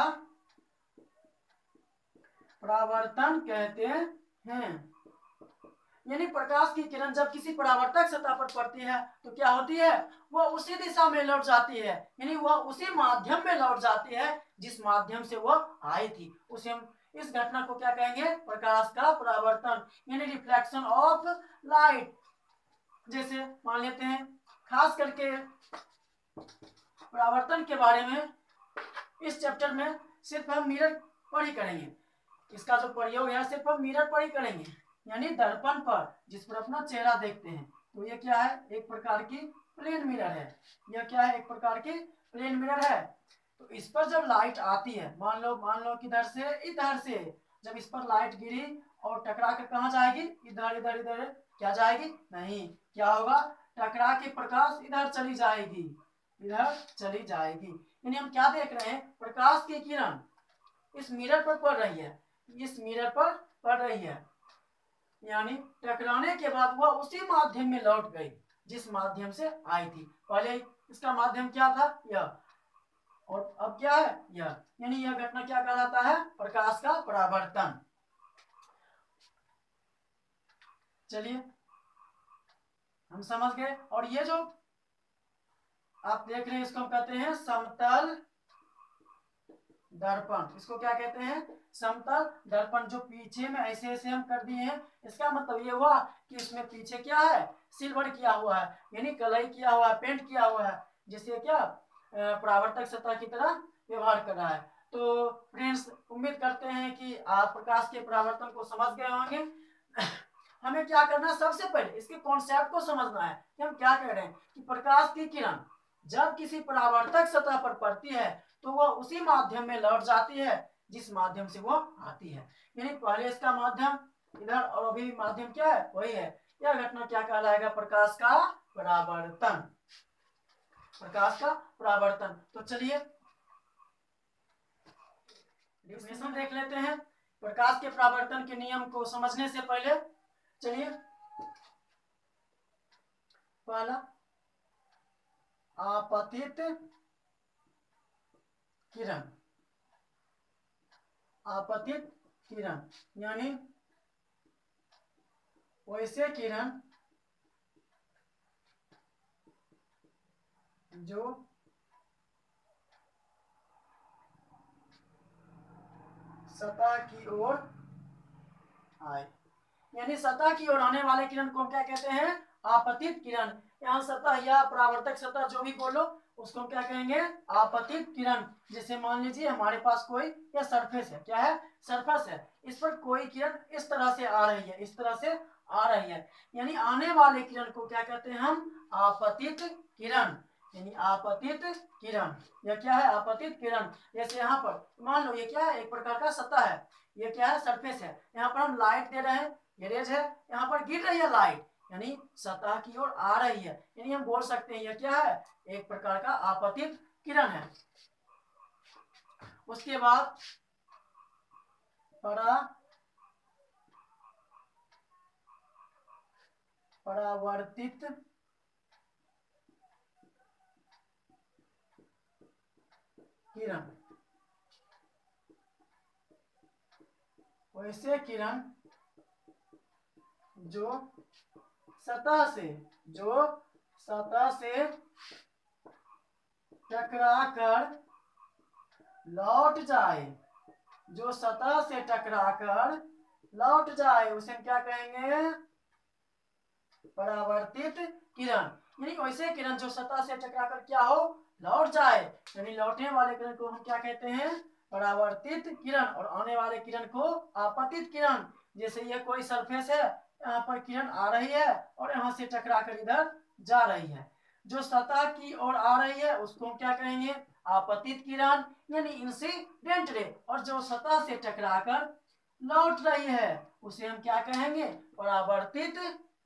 परावर्तन कहते हैं। यानी प्रकाश की किरण जब किसी परावर्तक सतह पर पड़ती है तो क्या होती है, वह उसी दिशा में लौट जाती है, यानी वह उसी माध्यम में लौट जाती है जिस माध्यम से वह आई थी। उसे हम इस घटना को क्या कहेंगे, प्रकाश का परावर्तन यानी रिफ्लेक्शन ऑफ लाइट। जैसे मान लेते हैं खास करके परावर्तन के बारे में इस चैप्टर में सिर्फ हम मिरर पर ही करेंगे। इसका जो प्रयोग है सिर्फ हम मिरर पर ही करेंगे, यानी दर्पण पर जिस पर अपना चेहरा देखते हैं। तो यह क्या है, एक प्रकार की प्लेन मिरर है। यह क्या है, एक प्रकार की प्लेन मिरर है। तो इस पर जब लाइट आती है, मान लो किधर से, इधर से जब इस पर लाइट गिरी और टकरा कर कहाँ जाएगी, इधर इधर इधर क्या जाएगी, नहीं, क्या होगा, टकरा के प्रकाश इधर चली जाएगी, इधर चली जाएगी। यानी हम क्या देख रहे हैं, प्रकाश की किरण इस मिरर पर पड़ रही है, इस मिरर पर पड़ रही है, यानी टकराने के बाद वह उसी माध्यम में लौट गई जिस माध्यम से आई थी। पहले इसका माध्यम क्या था, यह, और अब क्या है, यह। यानी यह घटना क्या कहलाता है, प्रकाश का परावर्तन। चलिए हम समझ गए। और ये जो आप देख रहे हैं इसको हम कहते हैं समतल दर्पण। इसको क्या कहते हैं, समतल दर्पण। जो पीछे में ऐसे ऐसे हम कर दिए हैं, इसका मतलब ये हुआ कि इसमें पीछे क्या है, सिल्वर किया हुआ है, यानी कलई किया हुआ है, पेंट किया हुआ है, जिससे क्या परावर्तक सतह की तरह व्यवहार कर रहा है। तो फ्रेंड्स उम्मीद करते हैं कि आप प्रकाश के परावर्तन को समझ गए होंगे। हमें क्या करना है, सबसे पहले इसके कॉन्सेप्ट को समझना है कि हम क्या कह रहे हैं कि प्रकाश की किरण जब किसी परावर्तक सतह पर पड़ती है तो वह उसी माध्यम में लौट जाती है जिस माध्यम से वह आती है। यानी पहले इसका माध्यम इधर और अभी माध्यम क्या है, वही है। यह घटना क्या कहलाएगा, प्रकाश का परावर्तन। प्रकाश का परावर्तन। तो चलिए डेफिनेशन देख लेते हैं प्रकाश के परावर्तन के नियम को समझने से पहले। चलिए पहला, आपतित किरण। आपतित किरण यानी वैसे किरण जो सतह की ओर आए, यानी सतह की ओर आने वाले किरण को हम क्या कहते हैं, आपतित किरण। यहाँ सतह या परावर्तक सतह जो भी बोलो उसको हम क्या कहेंगे, आपतित किरण। जैसे मान लीजिए हमारे पास कोई या सरफेस है, क्या है, सरफेस है, इस पर कोई किरण इस तरह से आ रही है, इस तरह से आ रही है, यानी आने वाले किरण को क्या कहते हैं हम, आपतित किरण। यानी आपतित किरण, यह क्या है, आपतित किरण। जैसे यहाँ पर मान लो ये क्या है, एक प्रकार का सतह है, ये क्या है, सरफेस है, यहाँ पर हम लाइट दे रहे हैं, ये रेज है, यहाँ पर गिर रही है लाइट, यानी सतह की ओर आ रही है, यानी हम बोल सकते हैं यह क्या है, एक प्रकार का आपतित किरण है। उसके बाद परावर्तित किरण, वैसे किरण जो सतह से टकराकर लौट जाए, जो सतह से टकराकर लौट जाए उसे हम क्या कहेंगे, परावर्तित किरण। यानी वैसे किरण जो सतह से टकराकर क्या हो, लौट जाए, यानी लौटने वाले किरण को हम क्या कहते हैं, परावर्तित किरण, और आने वाले किरण को आपतित किरण। जैसे ये कोई सरफेस है, यहाँ पर किरण आ रही है और यहाँ से टकराकर इधर जा रही है, जो सतह की ओर आ रही है उसको हम क्या कहेंगे, आपतित किरण यानी इंसिडेंट रे, और जो सतह से टकराकर लौट रही है उसे हम क्या कहेंगे, परावर्तित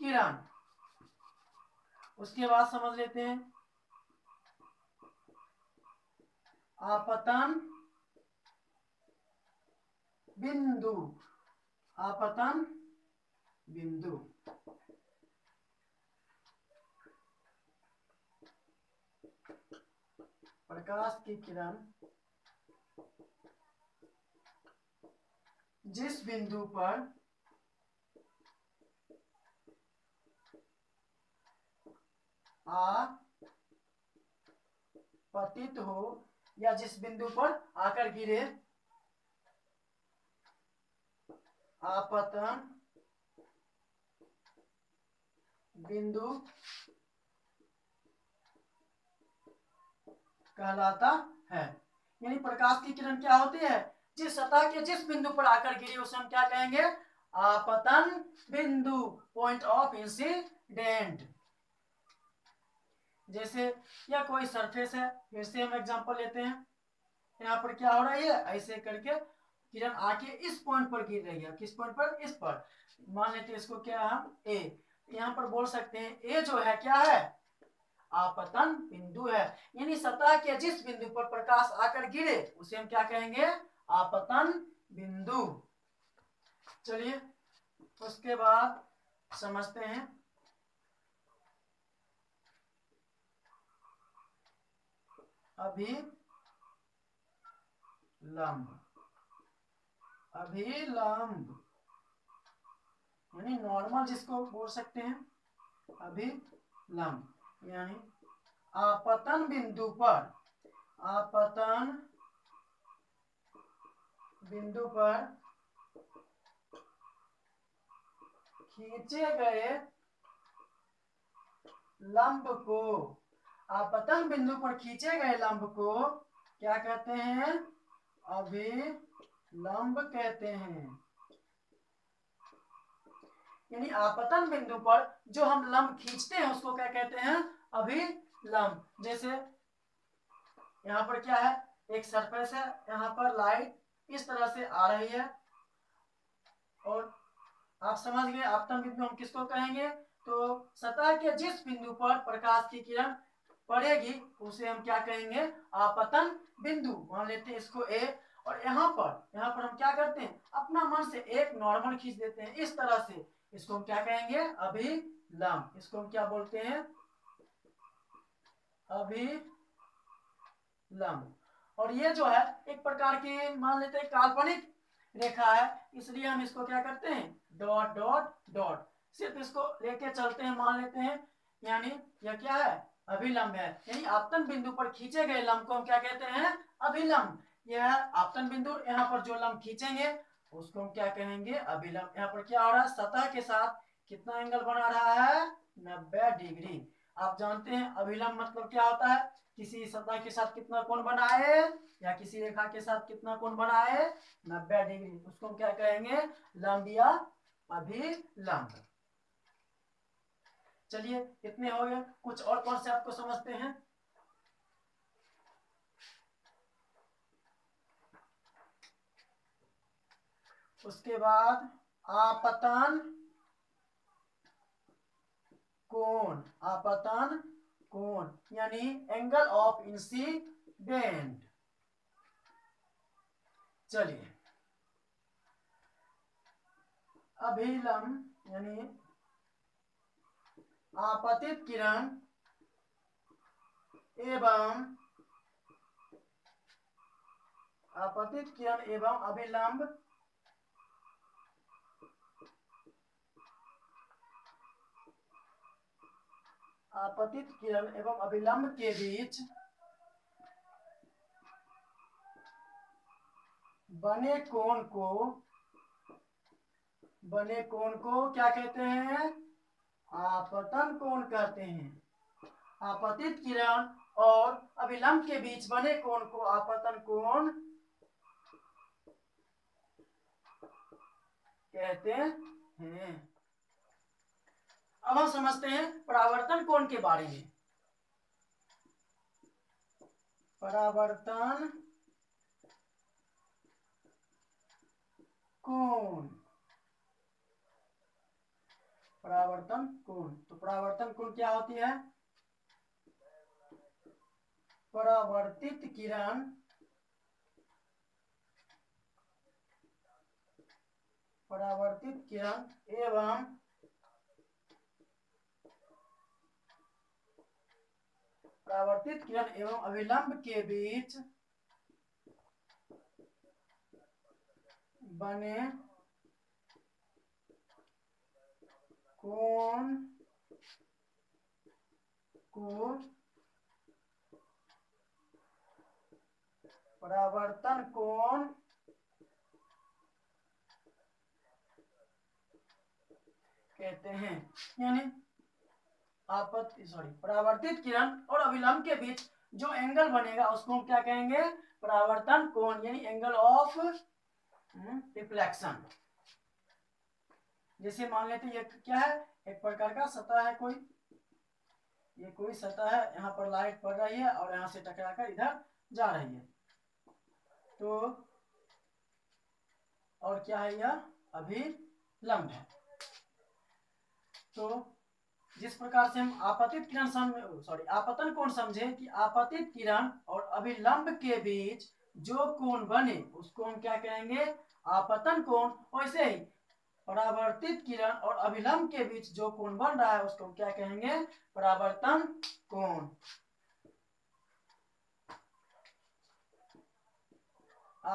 किरण। उसके बाद समझ लेते हैं आपतन बिंदु। प्रकाश की किरण जिस बिंदु पर आपतित हो या जिस बिंदु पर आकर गिरे, आपतन बिंदु कहलाता है। यानी प्रकाश की किरण क्या होती है, जिस सतह के जिस बिंदु पर आकर गिरे उसे हम क्या कहेंगे, आपतन बिंदु, पॉइंट ऑफ इंसिडेंट। जैसे या कोई सरफेस है, फिर से हम एग्जांपल लेते हैं, यहाँ पर क्या हो रही है, ऐसे करके किरण आके इस पॉइंट पर गिर रही है, किस पॉइंट पर, इस पर, मान लेते हैं इसको क्या हम ए, यहाँ पर बोल सकते हैं ए जो है क्या है, आपतन बिंदु है। यानी सतह के जिस बिंदु पर प्रकाश आकर गिरे उसे हम क्या कहेंगे, आपतन बिंदु। चलिए उसके बाद समझते हैं अभिलंब यानी नॉर्मल जिसको बोल सकते हैं अभिलंब, यानी आपतन बिंदु पर खींचे गए लंब को, आपतन बिंदु पर खींचे गए लंब को क्या कहते हैं, अभिलंब कहते हैं। यानी आपतन बिंदु पर जो हम लंब खींचते हैं उसको क्या कहते हैं, अभिलंब। जैसे यहाँ पर क्या है, एक सरफेस है, यहाँ पर लाइट इस तरह से आ रही है और आप समझ गए आपतन बिंदु हम किसको कहेंगे, तो सतह के जिस बिंदु पर प्रकाश की किरण पड़ेगी उसे हम क्या कहेंगे, आपतन बिंदु। मान लेते हैं इसको ए, और यहाँ पर हम क्या करते हैं, अपना मन से एक नॉर्मल खींच देते हैं इस तरह से, इसको हम क्या कहेंगे, अभिलंब। इसको हम क्या बोलते हैं, अभिलंब। और ये जो है एक प्रकार की मान लेते हैं काल्पनिक रेखा है, इसलिए हम इसको क्या करते हैं, डॉट डॉट डॉट सिर्फ इसको लेके चलते हैं, मान लेते हैं, यानी यह क्या है, अभिलंब है। यानी आपतन बिंदु पर खींचे गए लंब को हम क्या कहते हैं, अभिलंब। यह आपतन बिंदु, यहाँ पर जो लंब खींचेंगे उसको हम क्या कहेंगे, अभिलंब। यहाँ पर क्या हो रहा है, सतह के साथ कितना एंगल बना रहा है, 90 डिग्री। आप जानते हैं अभिलंब मतलब क्या होता है, किसी सतह के साथ कितना कोण बनाए या किसी रेखा के साथ कितना कोण बनाए, 90 डिग्री, उसको हम क्या कहेंगे, लंब या अभिलंब। चलिए इतने हो गए, कुछ और कॉन्सेप्ट को समझते हैं। उसके बाद आपतन कोण, आपतन कोण यानी एंगल ऑफ इंसिडेंट। चलिए अभिलंब यानी आपतित किरण एवं अभिलंब के बीच बने कोण को क्या कहते हैं? आपतन कोण कहते हैं। आपतित किरण और अभिलंब के बीच बने कोण को आपतन कोण कहते हैं। अब हम समझते हैं परावर्तन कोण के बारे में। परावर्तन कोण, तो परावर्तन कोण क्या होती है? परावर्तित किरण एवं अभिलंब के बीच बने कोण को परावर्तन कोण कहते हैं। यानी परावर्तित किरण और अभिलंब के बीच जो एंगल बनेगा उसको हम क्या कहेंगे? परावर्तन कोण यानी एंगल ऑफ रिफ्लेक्शन। जैसे मान लेते ये क्या है, एक प्रकार का सतह है कोई, ये कोई सतह है, यहाँ पर लाइट पड़ रही है और यहाँ से टकराकर इधर जा रही है, तो और क्या है, यह अभिलंब है। तो जिस प्रकार से हम आपतन कोण समझे कि आपतित किरण और अभिलंब के बीच जो कोण बने उसको हम क्या कहेंगे? आपतन कोण। वैसे ही परावर्तित किरण और अभिलंब के बीच जो कोण बन रहा है उसको हम क्या कहेंगे? परावर्तन कोण।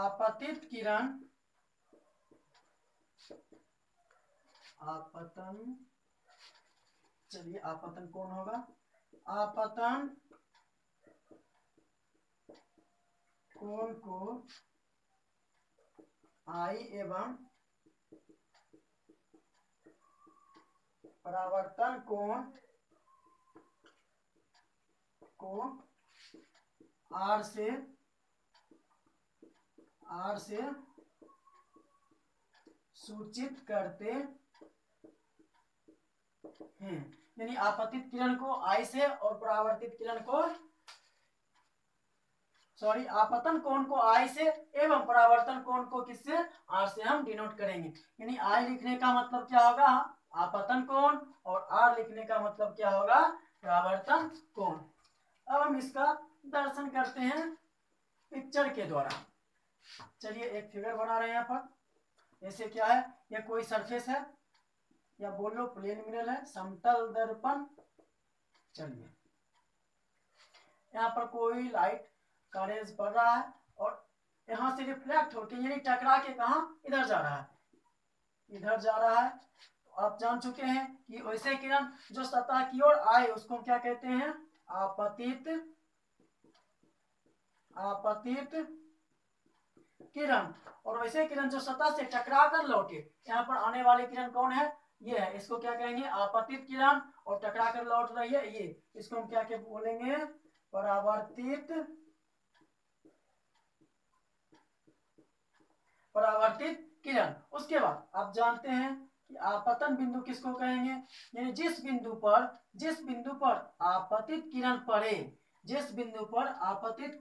आपतित किरण आपतन कोण होगा। आपतन कोण को I एवं परावर्तन कोण को R से सूचित करते हैं। यानी आपतित किरण को I से और परावर्तित किरण को आपतन कोण को I से एवं परावर्तन कोण को किससे? R से हम डिनोट करेंगे। यानी I लिखने का मतलब क्या होगा? आपतन कोण, और R लिखने का मतलब क्या होगा? परावर्तन कोण। अब हम इसका दर्शन करते हैं पिक्चर के द्वारा। चलिए एक फिगर बना रहे हैं यहाँ पर। जैसे क्या है, यह कोई सरफेस है या बोल लो प्लेन मिरर है, समतल दर्पण। चलिए यहाँ पर कोई लाइट का रेज पड़ रहा है और यहाँ से रिफ्लेक्ट होके यानी टकरा के कहाँ इधर जा रहा है, तो आप जान चुके हैं कि वैसे किरण जो सतह की ओर आए उसको क्या कहते हैं? आपतित किरण। और वैसे किरण जो सतह से टकरा कर लौटे, यहाँ पर आने वाली किरण कौन है? ये है, इसको क्या कहेंगे? आपतित किरण। और टकरा कर लौट रही है ये, इसको हम क्या बोलेंगे? परावर्तित किरण। उसके बाद आप जानते हैं कि आपतन बिंदु किसको कहेंगे? यानी जिस बिंदु पर आपतित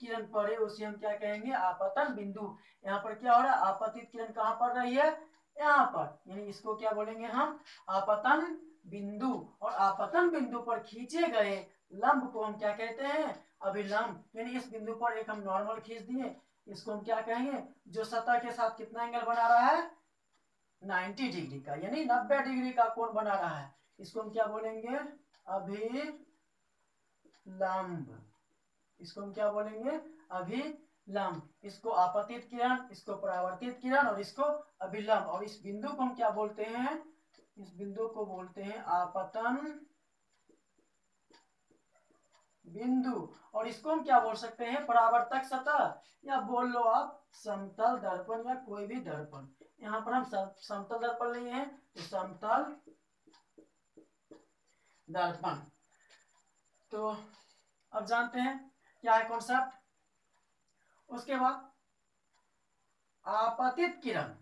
किरण पड़े, उसे हम क्या कहेंगे? आपतन बिंदु। यहाँ पर क्या हो रहा है? आपतित किरण कहाँ पड़ रही है? यहाँ पर, यानी इसको क्या बोलेंगे हम, आपतन बिंदु। और आपतन बिंदु पर खींचे गए लंब को हम क्या कहते हैं, अभिलंब। यानी इस बिंदु पर एक हम नॉर्मल खींच दिए, इसको हम क्या कहेंगे, जो सतह के साथ कितना एंगल बना रहा है, 90 डिग्री का, यानी 90 डिग्री का कोण बना रहा है, इसको हम क्या बोलेंगे, अभिलंब। इसको हम क्या बोलेंगे, अभिलंब। इसको आपतित किरण, इसको परावर्तित किरण और इसको अभिलंब। और इस बिंदु को हम क्या बोलते हैं, इस बिंदु को बोलते हैं आपतन बिंदु। और इसको हम क्या बोल सकते हैं, परावर्तक सतह, या बोल लो आप समतल दर्पण या कोई भी दर्पण। यहाँ पर हम समतल दर्पण लिए हैं, तो समतल दर्पण। तो अब जानते हैं क्या है कॉन्सेप्ट। उसके बाद आपतित किरण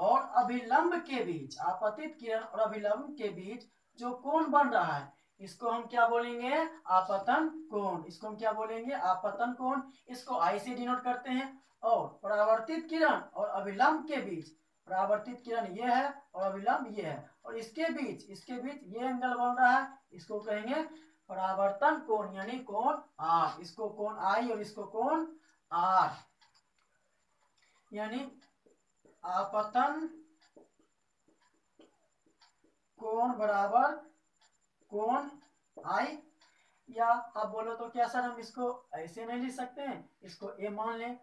और अभिलंब के बीच, आपतित किरण और अभिलंब के बीच जो कोण बन रहा है, इसको हम क्या बोलेंगे, आपतन कोण। इसको हम क्या बोलेंगे, आपतन कोण। इसको आई से डिनोट करते हैं। और परावर्तित किरण और अभिलंब के बीच, परावर्तित किरण ये है और अभिलंब ये है, और इसके बीच ये एंगल बन रहा है, इसको कहेंगे परावर्तन कोण, यानी कोण आर। इसको कोण आई और इसको कोण आर, यानी आपतन कोण बराबर कोण आई। या आप बोलो तो क्या सर हम इसको ऐसे नहीं लिख सकते हैं, इसको ए मान लें,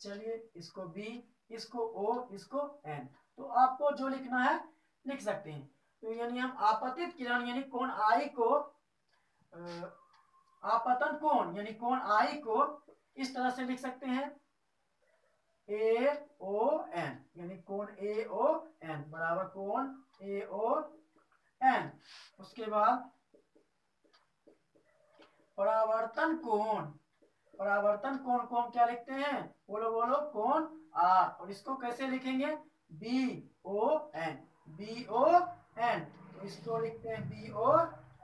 चलिए इसको बी, इसको ओ, इसको एन, तो आपको जो लिखना है लिख सकते हैं। तो यानी हम आपतित किरण यानी कोण आई को, आपतन कोण यानी कोण आई को इस तरह से लिख सकते हैं, ए ओ एन, यानी कोण ए ओ एन बराबर कोण ए ओ एन। उसके बाद परावर्तन कोण, परावर्तन कोण को हम क्या लिखते हैं, बोलो कोण आर। और इसको कैसे लिखेंगे, B O N, B O N. तो इसको लिखते हैं बी ओ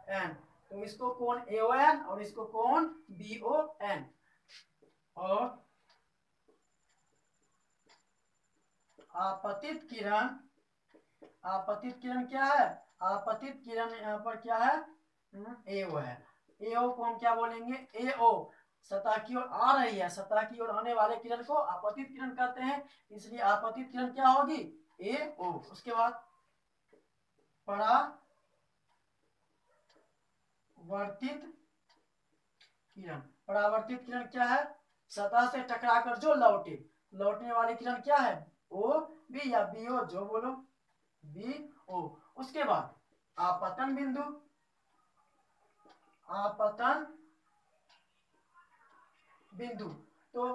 एन, तो इसको कोण ए ओ एन और इसको कोण बी ओ एन। और आपतित किरण, आपतित किरण क्या है, आपतित किरण यहाँ पर क्या है, एओ है। एओ को हम क्या बोलेंगे, एओ सतह की ओर आ रही है, सतह की ओर आने वाले किरण को आपतित किरण कहते हैं, इसलिए आपतित किरण क्या होगी, एओ। उसके बाद परावर्तित किरण, परावर्तित किरण क्या है, सतह से टकराकर जो लौटने वाली किरण क्या है, ओ बी या बी ओ, जो बोलो बी ओ। उसके बाद आपतन बिंदु, आपतन बिंदु, तो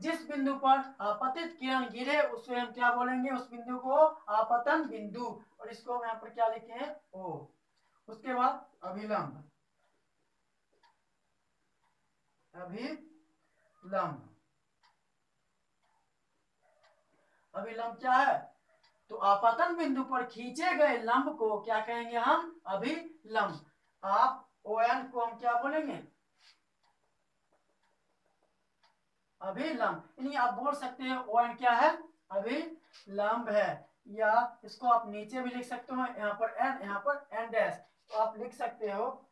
जिस बिंदु पर आपतित किरण गिरे उसे हम क्या बोलेंगे, उस बिंदु को आपतन बिंदु। और इसको हम यहाँ पर क्या लिखे हैं, ओ। उसके बाद अभिलंब क्या है, तो आपतन बिंदु पर खींचे गए लंब को क्या कहेंगे हम, अभिलंब। आप ओ एन को हम क्या बोलेंगे, अभिलंब। यानी आप बोल सकते हैं ओ एन क्या है, अभिलंब है। या इसको आप नीचे भी लिख सकते हो, यहाँ पर एन डैश, तो आप लिख सकते हो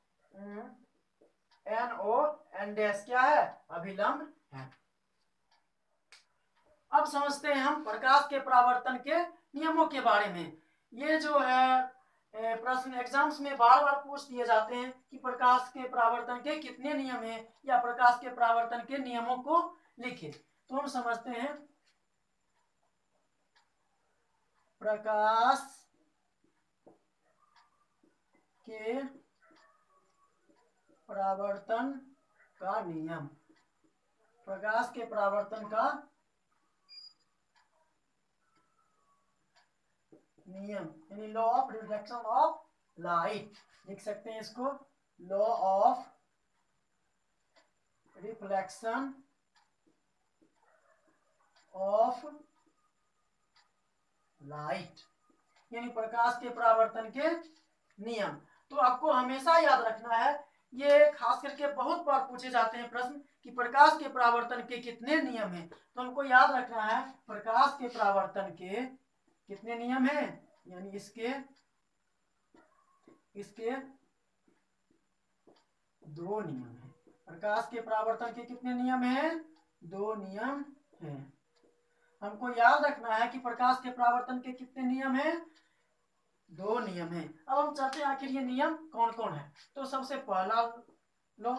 एन ओ एन डैश क्या है, अभिलंब है। अब समझते हैं हम प्रकाश के परावर्तन के नियमों के बारे में। ये जो है प्रश्न एग्जाम्स में बार बार पूछ दिए जाते हैं कि प्रकाश के परावर्तन के कितने नियम हैं, या प्रकाश के परावर्तन के नियमों को लिखें। तो हम समझते हैं प्रकाश के परावर्तन का नियम, प्रकाश के परावर्तन का नियम, यानी law of reflection of light लिख सकते हैं इसको, law of reflection of light, यानी प्रकाश के परावर्तन के नियम। तो आपको हमेशा याद रखना है, ये खास करके बहुत बार पूछे जाते हैं प्रश्न कि प्रकाश के परावर्तन के कितने नियम हैं। तो हमको याद रखना है प्रकाश के परावर्तन के कितने नियम हैं, यानी इसके दो नियम हैं। प्रकाश के परावर्तन के कितने नियम हैं? दो नियम हैं। हमको याद रखना है कि प्रकाश के परावर्तन के कितने नियम हैं? दो नियम हैं। अब हम चलते हैं आखिर ये नियम कौन कौन है। तो सबसे पहला लो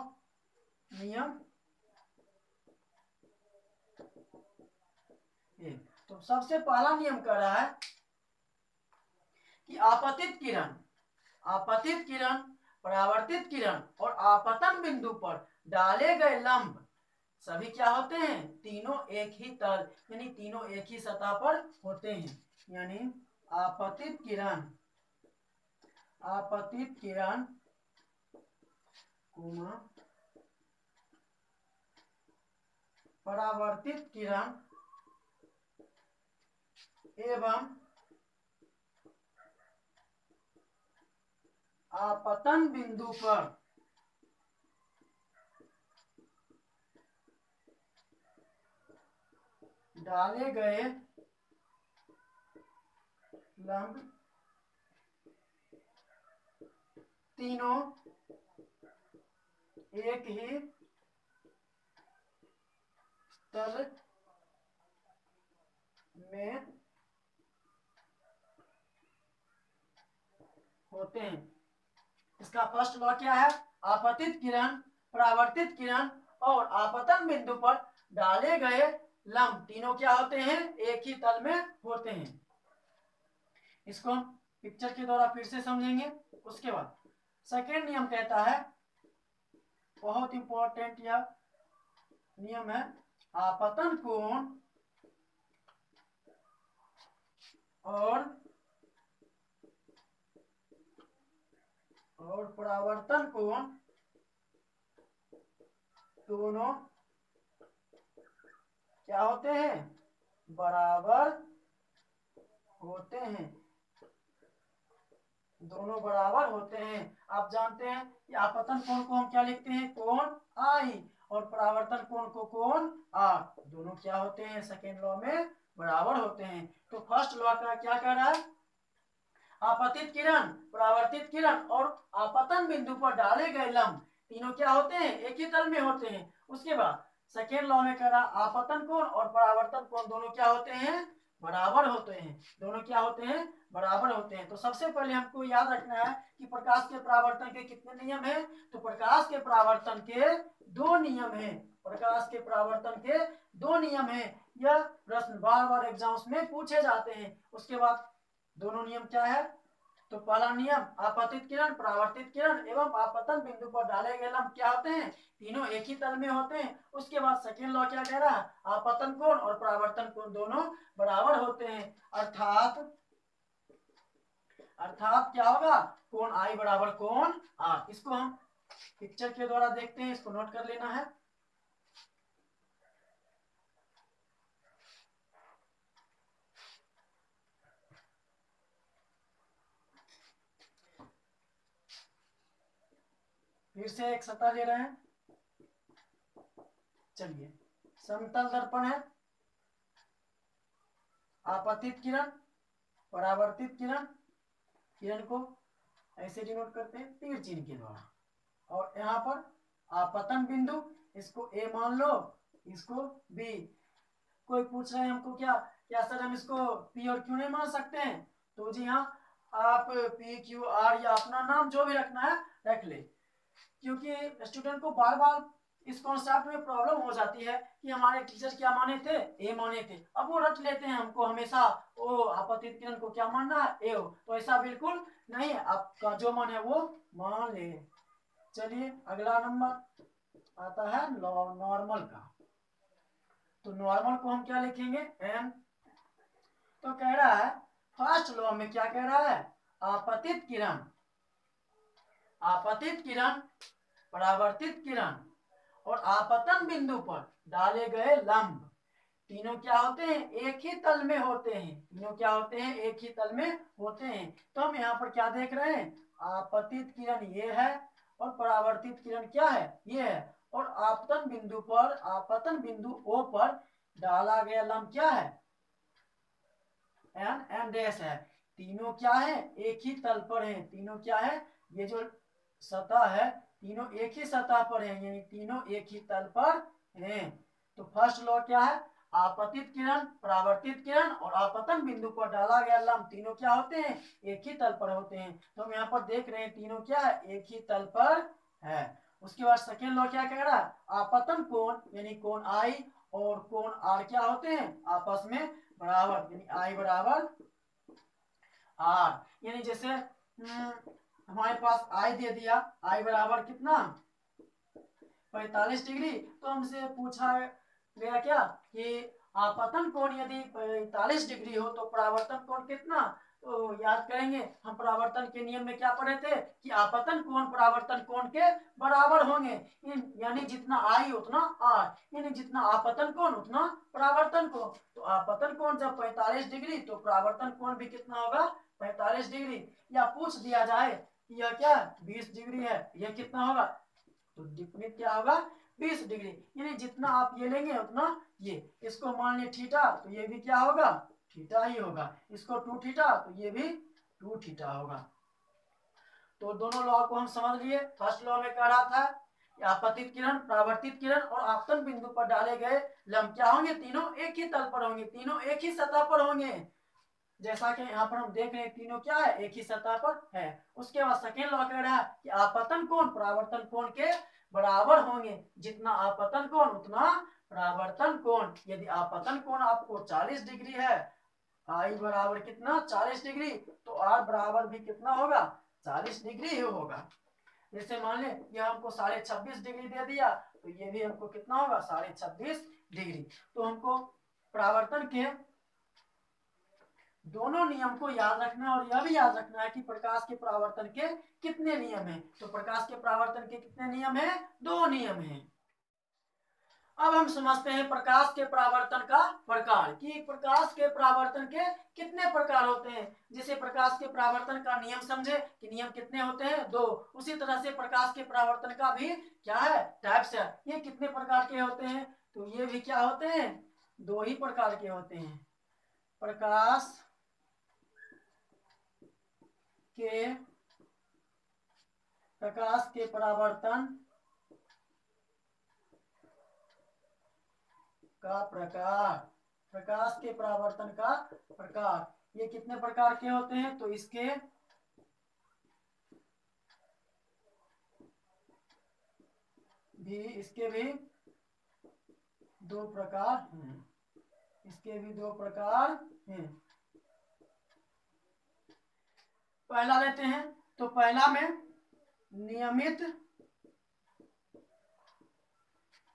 नियम एक। तो सबसे पहला नियम कह रहा है कि आपतित किरण परावर्तित किरण और आपतन बिंदु पर डाले गए लंब सभी क्या होते हैं? तीनों एक ही तल यानी तीनों एक ही सतह पर होते हैं। यानी आपतित किरण परावर्तित किरण एवं आपतन बिंदु पर डाले गए लंब तीनों एक ही तल में होते हैं। इसका फर्स्ट लॉ क्या है? आपतित किरण परावर्तित किरण और आपतन बिंदु पर डाले गए लंब तीनों क्या होते हैं? एक ही तल में होते हैं। इसको हम पिक्चर के द्वारा फिर से समझेंगे। उसके बाद सेकेंड नियम कहता है, बहुत इंपॉर्टेंट यह नियम है, आपतन कोण और परावर्तन कोण दोनों क्या होते हैं? बराबर होते हैं, दोनों बराबर होते हैं। आप जानते हैं कि आपतन कोण को हम क्या लिखते हैं? कोण आई, और परावर्तन कोण को कोण आर, दोनों क्या होते हैं? सेकेंड लॉ में बराबर होते हैं। तो फर्स्ट लॉ का क्या कह रहा है? आपतित किरण परावर्तित किरण और आपतन बिंदु पर डाले गए लंब तीनों क्या होते हैं? एक ही तल में होते हैं। उसके बाद सेकेंड लॉ में कह रहा आपतन कोण और परावर्तन कोण दोनों क्या होते हैं? बराबर होते हैं, दोनों क्या होते हैं? बराबर होते हैं। तो सबसे पहले हमको याद रखना है कि प्रकाश के परावर्तन के कितने नियम हैं? तो प्रकाश के परावर्तन के दो नियम हैं। प्रकाश के परावर्तन के दो नियम हैं। यह प्रश्न बार बार एग्जाम्स में पूछे जाते हैं। उसके बाद दोनों नियम क्या है? तो पहला नियम आपतित किरण परावर्तित किरण एवं आपतन बिंदु पर डाले गए लंब क्या होते हैं? तीनों एक ही तल में होते हैं। उसके बाद सेकेंड लॉ क्या कह रहा है? आपतन कोण और परावर्तन कोण दोनों बराबर होते हैं, अर्थात क्या होगा? कोण आई बराबर कोण आर। इसको हम पिक्चर के द्वारा देखते हैं, इसको नोट कर लेना है। फिर से एक सतह ले रहे हैं। चलिए, समतल दर्पण है, आपतित किरण परावर्तित किरण, किरण को ऐसे डिनोट करते हैं तीर चिन्ह के द्वारा, और यहाँ पर आपतन बिंदु, इसको ए मान लो, इसको बी। कोई पूछ रहे हैं हमको क्या सर हम इसको पी और क्यू नहीं मान सकते हैं? तो जी हाँ, आप पी क्यू आर या अपना नाम जो भी रखना है रख ले, क्योंकि स्टूडेंट को बार बार इस कॉन्सेप्ट में प्रॉब्लम हो जाती है कि हमारे टीचर क्या माने थे? ए माने थे। अब वो रट लेते हैं, हमको हमेशा ओ आपतित किरण को क्या मानना है? ए हो। तो ऐसा बिल्कुल नहीं है, आपका जो मन है वो मान ले। चलिए, अगला नंबर आता है नॉर्मल का। तो नॉर्मल को हम क्या लिखेंगे? एन। तो कह रहा है फर्स्ट लॉ में क्या कह रहा है? आपतित किरण परावर्तित किरण और आपतन बिंदु पर डाले गए लंब तीनों क्या होते हैं? एक ही तल में होते हैं। तीनों क्या होते हैं? एक ही तल में होते हैं। तो हम यहाँ पर क्या देख रहे हैं? आपतित किरण ये है और परावर्तित किरण क्या है? ये है, और आपतन बिंदु ओ पर डाला गया लंब क्या है? एन एंड डैश है, तीनों क्या है एक ही तल पर है, तीनों क्या है ये जो सतह है तीनों एक ही सतह पर है, यानी तीनों एक ही तल पर है। तो फर्स्ट लॉ क्या है, आपतित किरण, परावर्तित किरण और आपतन बिंदु पर डाला गया लम्ब तीनों क्या होते हैं एक ही तल पर होते हैं। तो हम यहाँ पर देख रहे हैं तीनों क्या है एक ही तल पर है। उसके बाद सेकेंड लॉ क्या कह रहा है, आपतन कोण यानी कोण आई और कोण आर क्या होते हैं आपस में बराबर, यानी आई बराबर आर। यानी जैसे हमारे पास आई दे दिया, आई बराबर कितना 45 डिग्री। तो हमसे पूछा गया क्या कि आपतन कोण यदि 45 डिग्री हो तो परावर्तन कोण कितना, तो याद करेंगे हम परावर्तन के नियम में क्या पढ़े थे कि आपतन कोण परावर्तन कोण के बराबर होंगे, यानी जितना आई उतना आर, यानी जितना आपतन कोण उतना परावर्तन कोण। तो आपतन कोण जब 45 डिग्री तो परावर्तन कोण भी कितना होगा 45 डिग्री। या पूछ दिया जाए कि यह क्या 20 डिग्री है, यह कितना होगा तो विपरीत क्या होगा 20 डिग्री, यानी जितना आप ये लेंगे उतना ये। इसको मान लें थीटा तो ये भी क्या होगा थीटा ही होगा, इसको 2 थीटा तो ये भी 2 थीटा होगा। तो दोनों लॉ को हम समझ लिए। फर्स्ट लॉ में कह रहा था आपतित किरण, परावर्तित किरण और आपतन बिंदु पर डाले गए लम्ब क्या होंगे तीनों एक ही तल पर होंगे, तीनों एक ही सतह पर होंगे, जैसा कि यहाँ पर हम देख रहे हैं तीनों क्या है एक ही सतह पर है। उसके बाद सेकेंड लॉ कह रहा है कि आपतन कोण परावर्तन कोण के बराबर होंगे, जितना आपतन कोण उतना परावर्तन कोण। यदि आपतन कोण आपको 40 डिग्री है, आई बराबर कितना 40 डिग्री तो आर बराबर भी कितना होगा 40 डिग्री ही होगा। जैसे मान ले ये हमको 26.5 डिग्री दे दिया तो ये भी हमको कितना होगा 26.5 डिग्री। तो हमको परावर्तन के दोनों नियम को याद रखना है और यह भी याद रखना है कि प्रकाश के परावर्तन के कितने नियम हैं। तो प्रकाश के परावर्तन के कितने नियम हैं, 2 नियम हैं। अब हम समझते हैं प्रकाश के परावर्तन का प्रकार कि प्रकाश के परावर्तन के कितने प्रकार होते हैं। जैसे प्रकाश के परावर्तन का नियम समझे कि नियम कितने होते हैं 2, उसी तरह से प्रकाश के परावर्तन का भी क्या है टाइप्स है, ये कितने प्रकार के होते हैं तो ये भी क्या होते हैं 2 ही प्रकार के होते हैं। प्रकाश के परावर्तन का प्रकार, प्रकाश के परावर्तन का प्रकार ये कितने प्रकार के होते हैं तो इसके 2 प्रकार हैं। पहला लेते हैं तो पहला में नियमित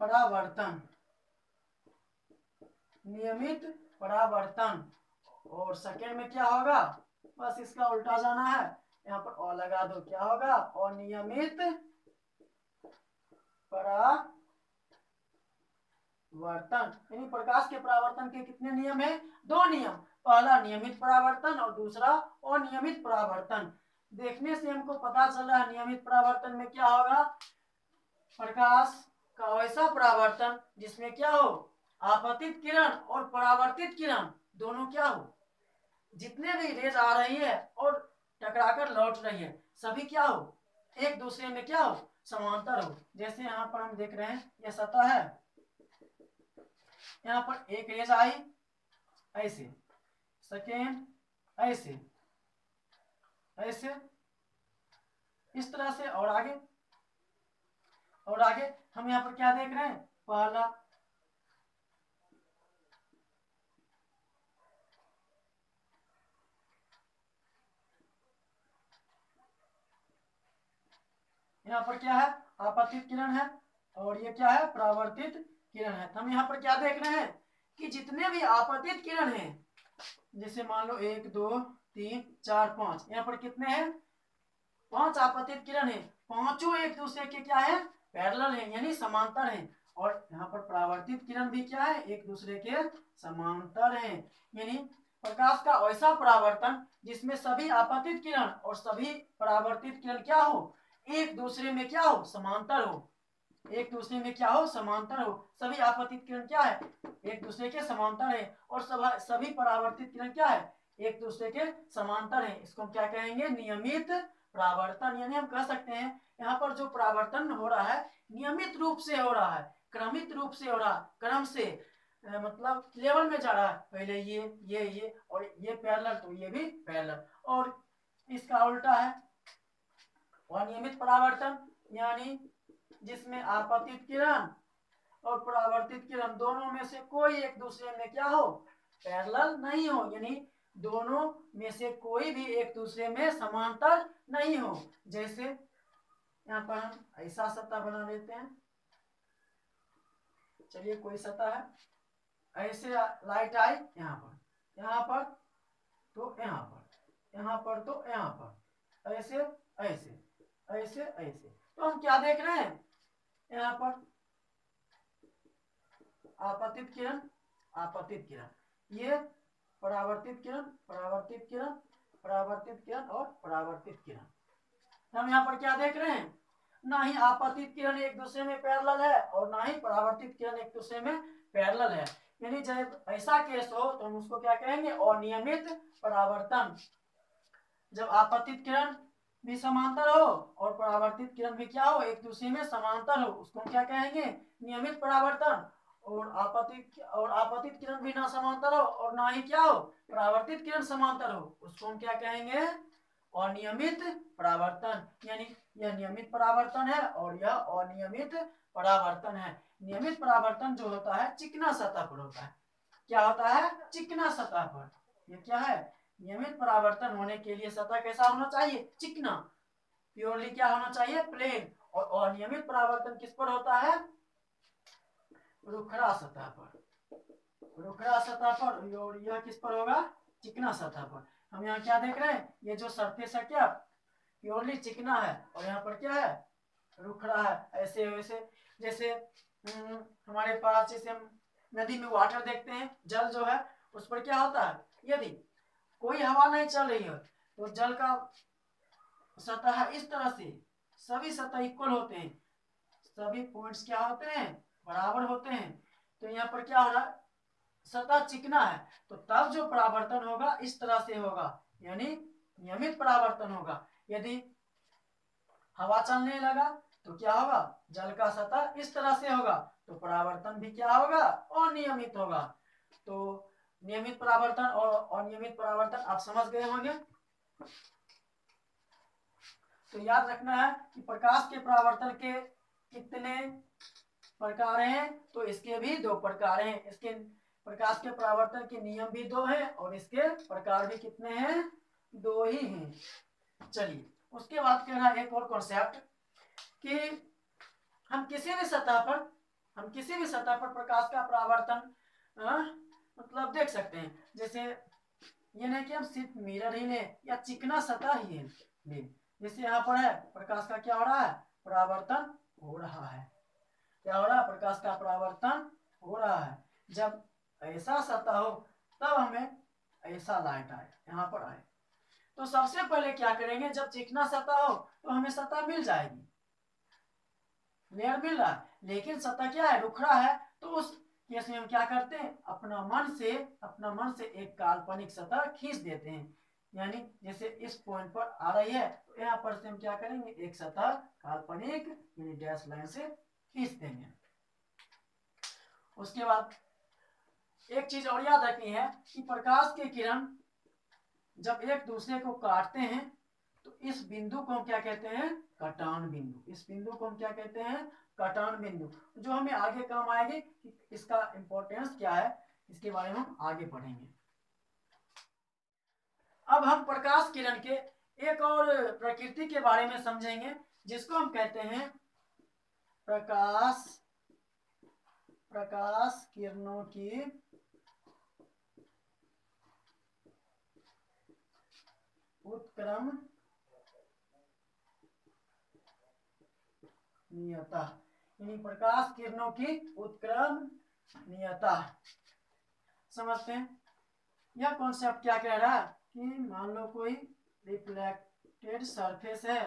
परावर्तन, नियमित परावर्तन और सेकेंड में क्या होगा बस इसका उल्टा जाना है, यहाँ पर और लगा दो क्या होगा अनियमित परावर्तन। यानी प्रकाश के परावर्तन के कितने नियम है 2 नियम, पहला नियमित परावर्तन और दूसरा अनियमित परावर्तन। देखने से हमको पता चल रहा है नियमित परावर्तन में क्या होगा प्रकाश का वैसा परावर्तन जिसमें क्या हो आपतित किरण और परावर्तित किरण दोनों क्या हो जितने भी रेज आ रही है और टकराकर लौट रही है सभी क्या हो एक दूसरे में क्या हो समांतर हो। जैसे यहाँ पर हम देख रहे हैं यह सतह है, यहाँ पर एक रेज आई ऐसे, सेकेंड ऐसे ऐसे, इस तरह से और आगे और आगे। हम यहाँ पर क्या देख रहे हैं पहला यहाँ पर क्या है आपतित किरण है और ये क्या है परावर्तित किरण है। हम यहाँ पर क्या देख रहे हैं कि जितने भी आपतित किरण हैं जैसे मान लो 1 2 3 4 5, यहाँ पर कितने हैं 5 आपतित किरण है, 5 एक दूसरे के क्या है पैरेलल है यानी समांतर है। और यहाँ पर परावर्तित किरण भी क्या है एक दूसरे के समांतर है, यानी प्रकाश का ऐसा परावर्तन जिसमें सभी आपतित किरण और सभी परावर्तित किरण क्या हो एक दूसरे में क्या हो समांतर हो, एक दूसरे में क्या हो समांतर हो। सभी आपतित किरण क्या है एक दूसरे के समांतर है और सभी परावर्तित किरण क्या है एक दूसरे के समांतर हैं, इसको हम क्या कहेंगे, नियमित परावर्तन। यानी हम कह सकते हैं यहाँ पर जो परावर्तन हो रहा है नियमित रूप से हो रहा है, क्रमित रूप से हो रहा, क्रम से मतलब लेवल में जा रहा है, पहले ये और ये पैरेलल तो ये भी पैरेलल, और इसका उल्टा है अनियमित परावर्तन, यानी जिसमें आपतित किरण और परावर्तित किरण दोनों में से कोई एक दूसरे में क्या हो, पैरेलल नहीं हो, यानी दोनों में से कोई भी एक दूसरे में समांतर नहीं हो। जैसे यहाँ पर हम ऐसा सतह बना लेते हैं, चलिए कोई सतह है, ऐसे लाइट आई यहाँ पर तो यहाँ पर ऐसे ऐसे ऐसे ऐसे, तो हम क्या देख रहे हैं, यहाँ पर आपतित किरण, ये परावर्तित किरण और परावर्तित किरण। हम यहाँ पर क्या देख रहे हैं, ना ही आपतित किरण एक दूसरे में पैरेलल है और ना ही परावर्तित किरण एक दूसरे में पैरेलल है। यानी जब ऐसा केस हो तो हम उसको क्या कहेंगे, अनियमित परावर्तन। जब आपतित किरण भी समांतर हो और परावर्तित किरण भी क्या हो, एक दूसरे में समांतर हो, उसको हम क्या कहेंगे, नियमित परावर्तन। और आपतित किरण भी ना समांतर हो और ना ही क्या हो, परावर्तित किरण समांतर हो, उसको हम क्या कहेंगे, अनियमित परावर्तन। यानी यह नियमित परावर्तन है और यह अनियमित परावर्तन है। नियमित परावर्तन जो होता है चिकना सतह पर होता है, क्या होता है, चिकना सतह पर। यह क्या है, नियमित परावर्तन होने के लिए सतह कैसा होना चाहिए, चिकना, प्योरली क्या होना चाहिए, प्लेन। और अनियमित परावर्तन किस पर होता है, रुखड़ा सतह पर, रुखड़ा सतह पर, और यह किस पर होगा, चिकना सतह पर। हम यहाँ क्या देख रहे हैं, ये जो सरफेस है क्या प्योरली चिकना है और यहाँ पर क्या है, रुखड़ा है। ऐसे वैसे जैसे हमारे पास जैसे नदी में वाटर देखते हैं, जल जो है उस पर क्या होता है, यदि कोई हवा नहीं चल रही हो तो जल का सतह इस तरह से, सभी सतह इक्वल होते हैं, सभी पॉइंट्स क्या होते हैं, बराबर होते हैं। तो यहाँ पर क्या हो रहा है, सतह चिकना है, तो तब जो परावर्तन होगा इस तरह से होगा, यानी नियमित परावर्तन होगा। यदि हवा चलने लगा तो क्या होगा, जल का सतह इस तरह से होगा, तो परावर्तन भी क्या होगा, अनियमित होगा। तो नियमित परावर्तन और अनियमित परावर्तन आप समझ गए होंगे। तो याद रखना है कि प्रकाश के परावर्तन के कितने प्रकार हैं, तो इसके भी दो प्रकार हैं। इसके प्रकाश के परावर्तन के नियम भी दो हैं और इसके प्रकार भी कितने हैं, दो ही हैं। चलिए उसके बाद कह रहा है एक और कॉन्सेप्ट कि हम किसी भी सतह पर प्रकाश का परावर्तन मतलब देख सकते हैं। जैसे ये नहीं कि हम सिर्फ मिरर ही लें या चिकना सतह ही लें। जैसे यहाँ पर है प्रकाश का क्या हो रहा है, परावर्तन हो रहा है, क्या हो रहा है, प्रकाश का परावर्तन हो रहा है। जब ऐसा सतह हो तब हमें ऐसा लाइट आए, यहाँ पर आए, तो सबसे पहले क्या करेंगे, जब चिकना सतह हो तो हमें सतह मिल जाएगी, लेयर मिल रहा है, लेकिन सतह क्या है, रुखड़ा है। तो उस केस में हम क्या करते हैं, अपना मन से एक काल्पनिक सतह खींच देते हैं। यानी जैसे इस पॉइंट पर आ रही है तो यहाँ पर से हम क्या करेंगे, एक सतह काल्पनिक यानी डैश लाइन से खींच देंगे। उसके बाद एक चीज और याद रखनी है कि प्रकाश के किरण जब एक दूसरे को काटते हैं तो इस बिंदु को हम क्या कहते हैं, कटान बिंदु। इस बिंदु को हम क्या कहते हैं, कटान बिंदु, जो हमें आगे काम आएगी। इसका इंपॉर्टेंस क्या है, इसके बारे में हम आगे पढ़ेंगे। अब हम प्रकाश किरण के एक और प्रकृति के बारे में समझेंगे, जिसको हम कहते हैं प्रकाश किरणों की उत्क्रमणीयता। समझते हैं यह कॉन्सेप्ट क्या कह रहा है कि मान लो कोई रिफ्लेक्टेड सरफेस है,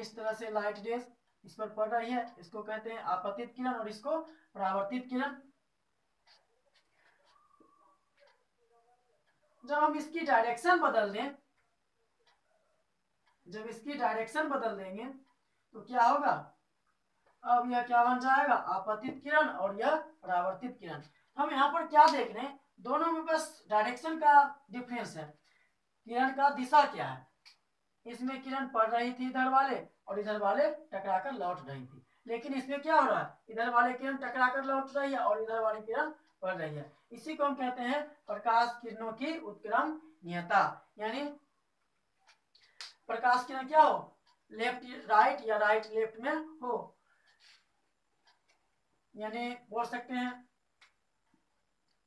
इस तरह से लाइट रेस इस पर पड़ रही है, इसको कहते हैं आपतित किरण और इसको परावर्तित किरण। जब हम इसकी डायरेक्शन बदल दें, जब इसकी डायरेक्शन बदल देंगे तो क्या होगा, अब यह क्या बन जाएगा, आपतित किरण और यह परावर्तित किरण। हम यहाँ पर क्या देख रहे हैं, दोनों में बस डायरेक्शन का डिफरेंस है, किरण का दिशा क्या है। इसमें किरण पड़ रही थी इधर वाले और इधर वाले टकराकर लौट रही थी, लेकिन इसमें क्या हो रहा है, इधर वाले किरण टकराकर लौट रही है और इधर वाली किरण पड़ रही है। इसी को हम कहते हैं प्रकाश किरणों की उत्क्रमणीयता, यानी प्रकाश किरण क्या हो, लेफ्ट राइट या राइट लेफ्ट में हो, यानी बोल सकते हैं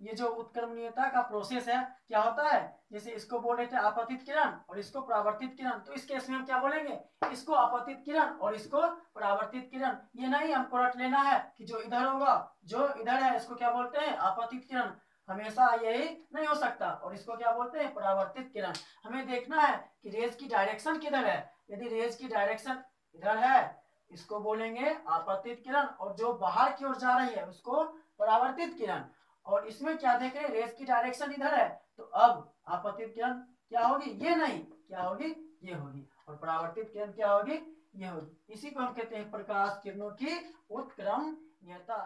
ये जो उत्क्रमणीयता का प्रोसेस है क्या होता है, जैसे इसको बोल रहे थे आपतित किरण और इसको परावर्तित किरण, तो इस केस में हम क्या बोलेंगे, इसको आपतित किरण और इसको परावर्तित किरण। ये नहीं हमको रट लेना है कि जो इधर होगा जो इधर है इसको क्या बोलते हैं आपतित किरण, हमेशा यही नहीं हो सकता, और इसको क्या बोलते हैं परावर्तित किरण। हमें देखना है कि रेज की डायरेक्शन किधर है, यदि रेज की डायरेक्शन इधर है इसको बोलेंगे आपतित किरण और जो बाहर की ओर जा रही है उसको परावर्तित किरण, और इसमें क्या देख रहे हैं रेज की डायरेक्शन इधर है तो अब आपतित किरण क्या होगी, ये नहीं, क्या होगी, ये होगी, और परावर्तित किरण क्या होगी, ये होगी। इसी को हम कहते हैं प्रकाश किरणों की उत्क्रमणीयता।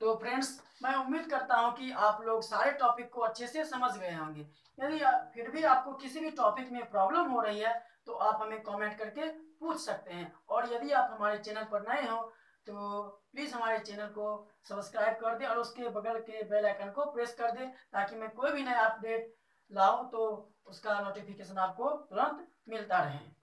तो फ्रेंड्स मैं उम्मीद करता हूं कि आप लोग सारे टॉपिक को अच्छे से समझ गए होंगे। यदि फिर भी आपको किसी भी टॉपिक में प्रॉब्लम हो रही है तो आप हमें कमेंट करके पूछ सकते हैं, और यदि आप हमारे चैनल पर नए हो तो प्लीज़ हमारे चैनल को सब्सक्राइब कर दें और उसके बगल के बेल आइकन को प्रेस कर दें, ताकि मैं कोई भी नया अपडेट लाऊं तो उसका नोटिफिकेशन आपको तुरंत मिलता रहे।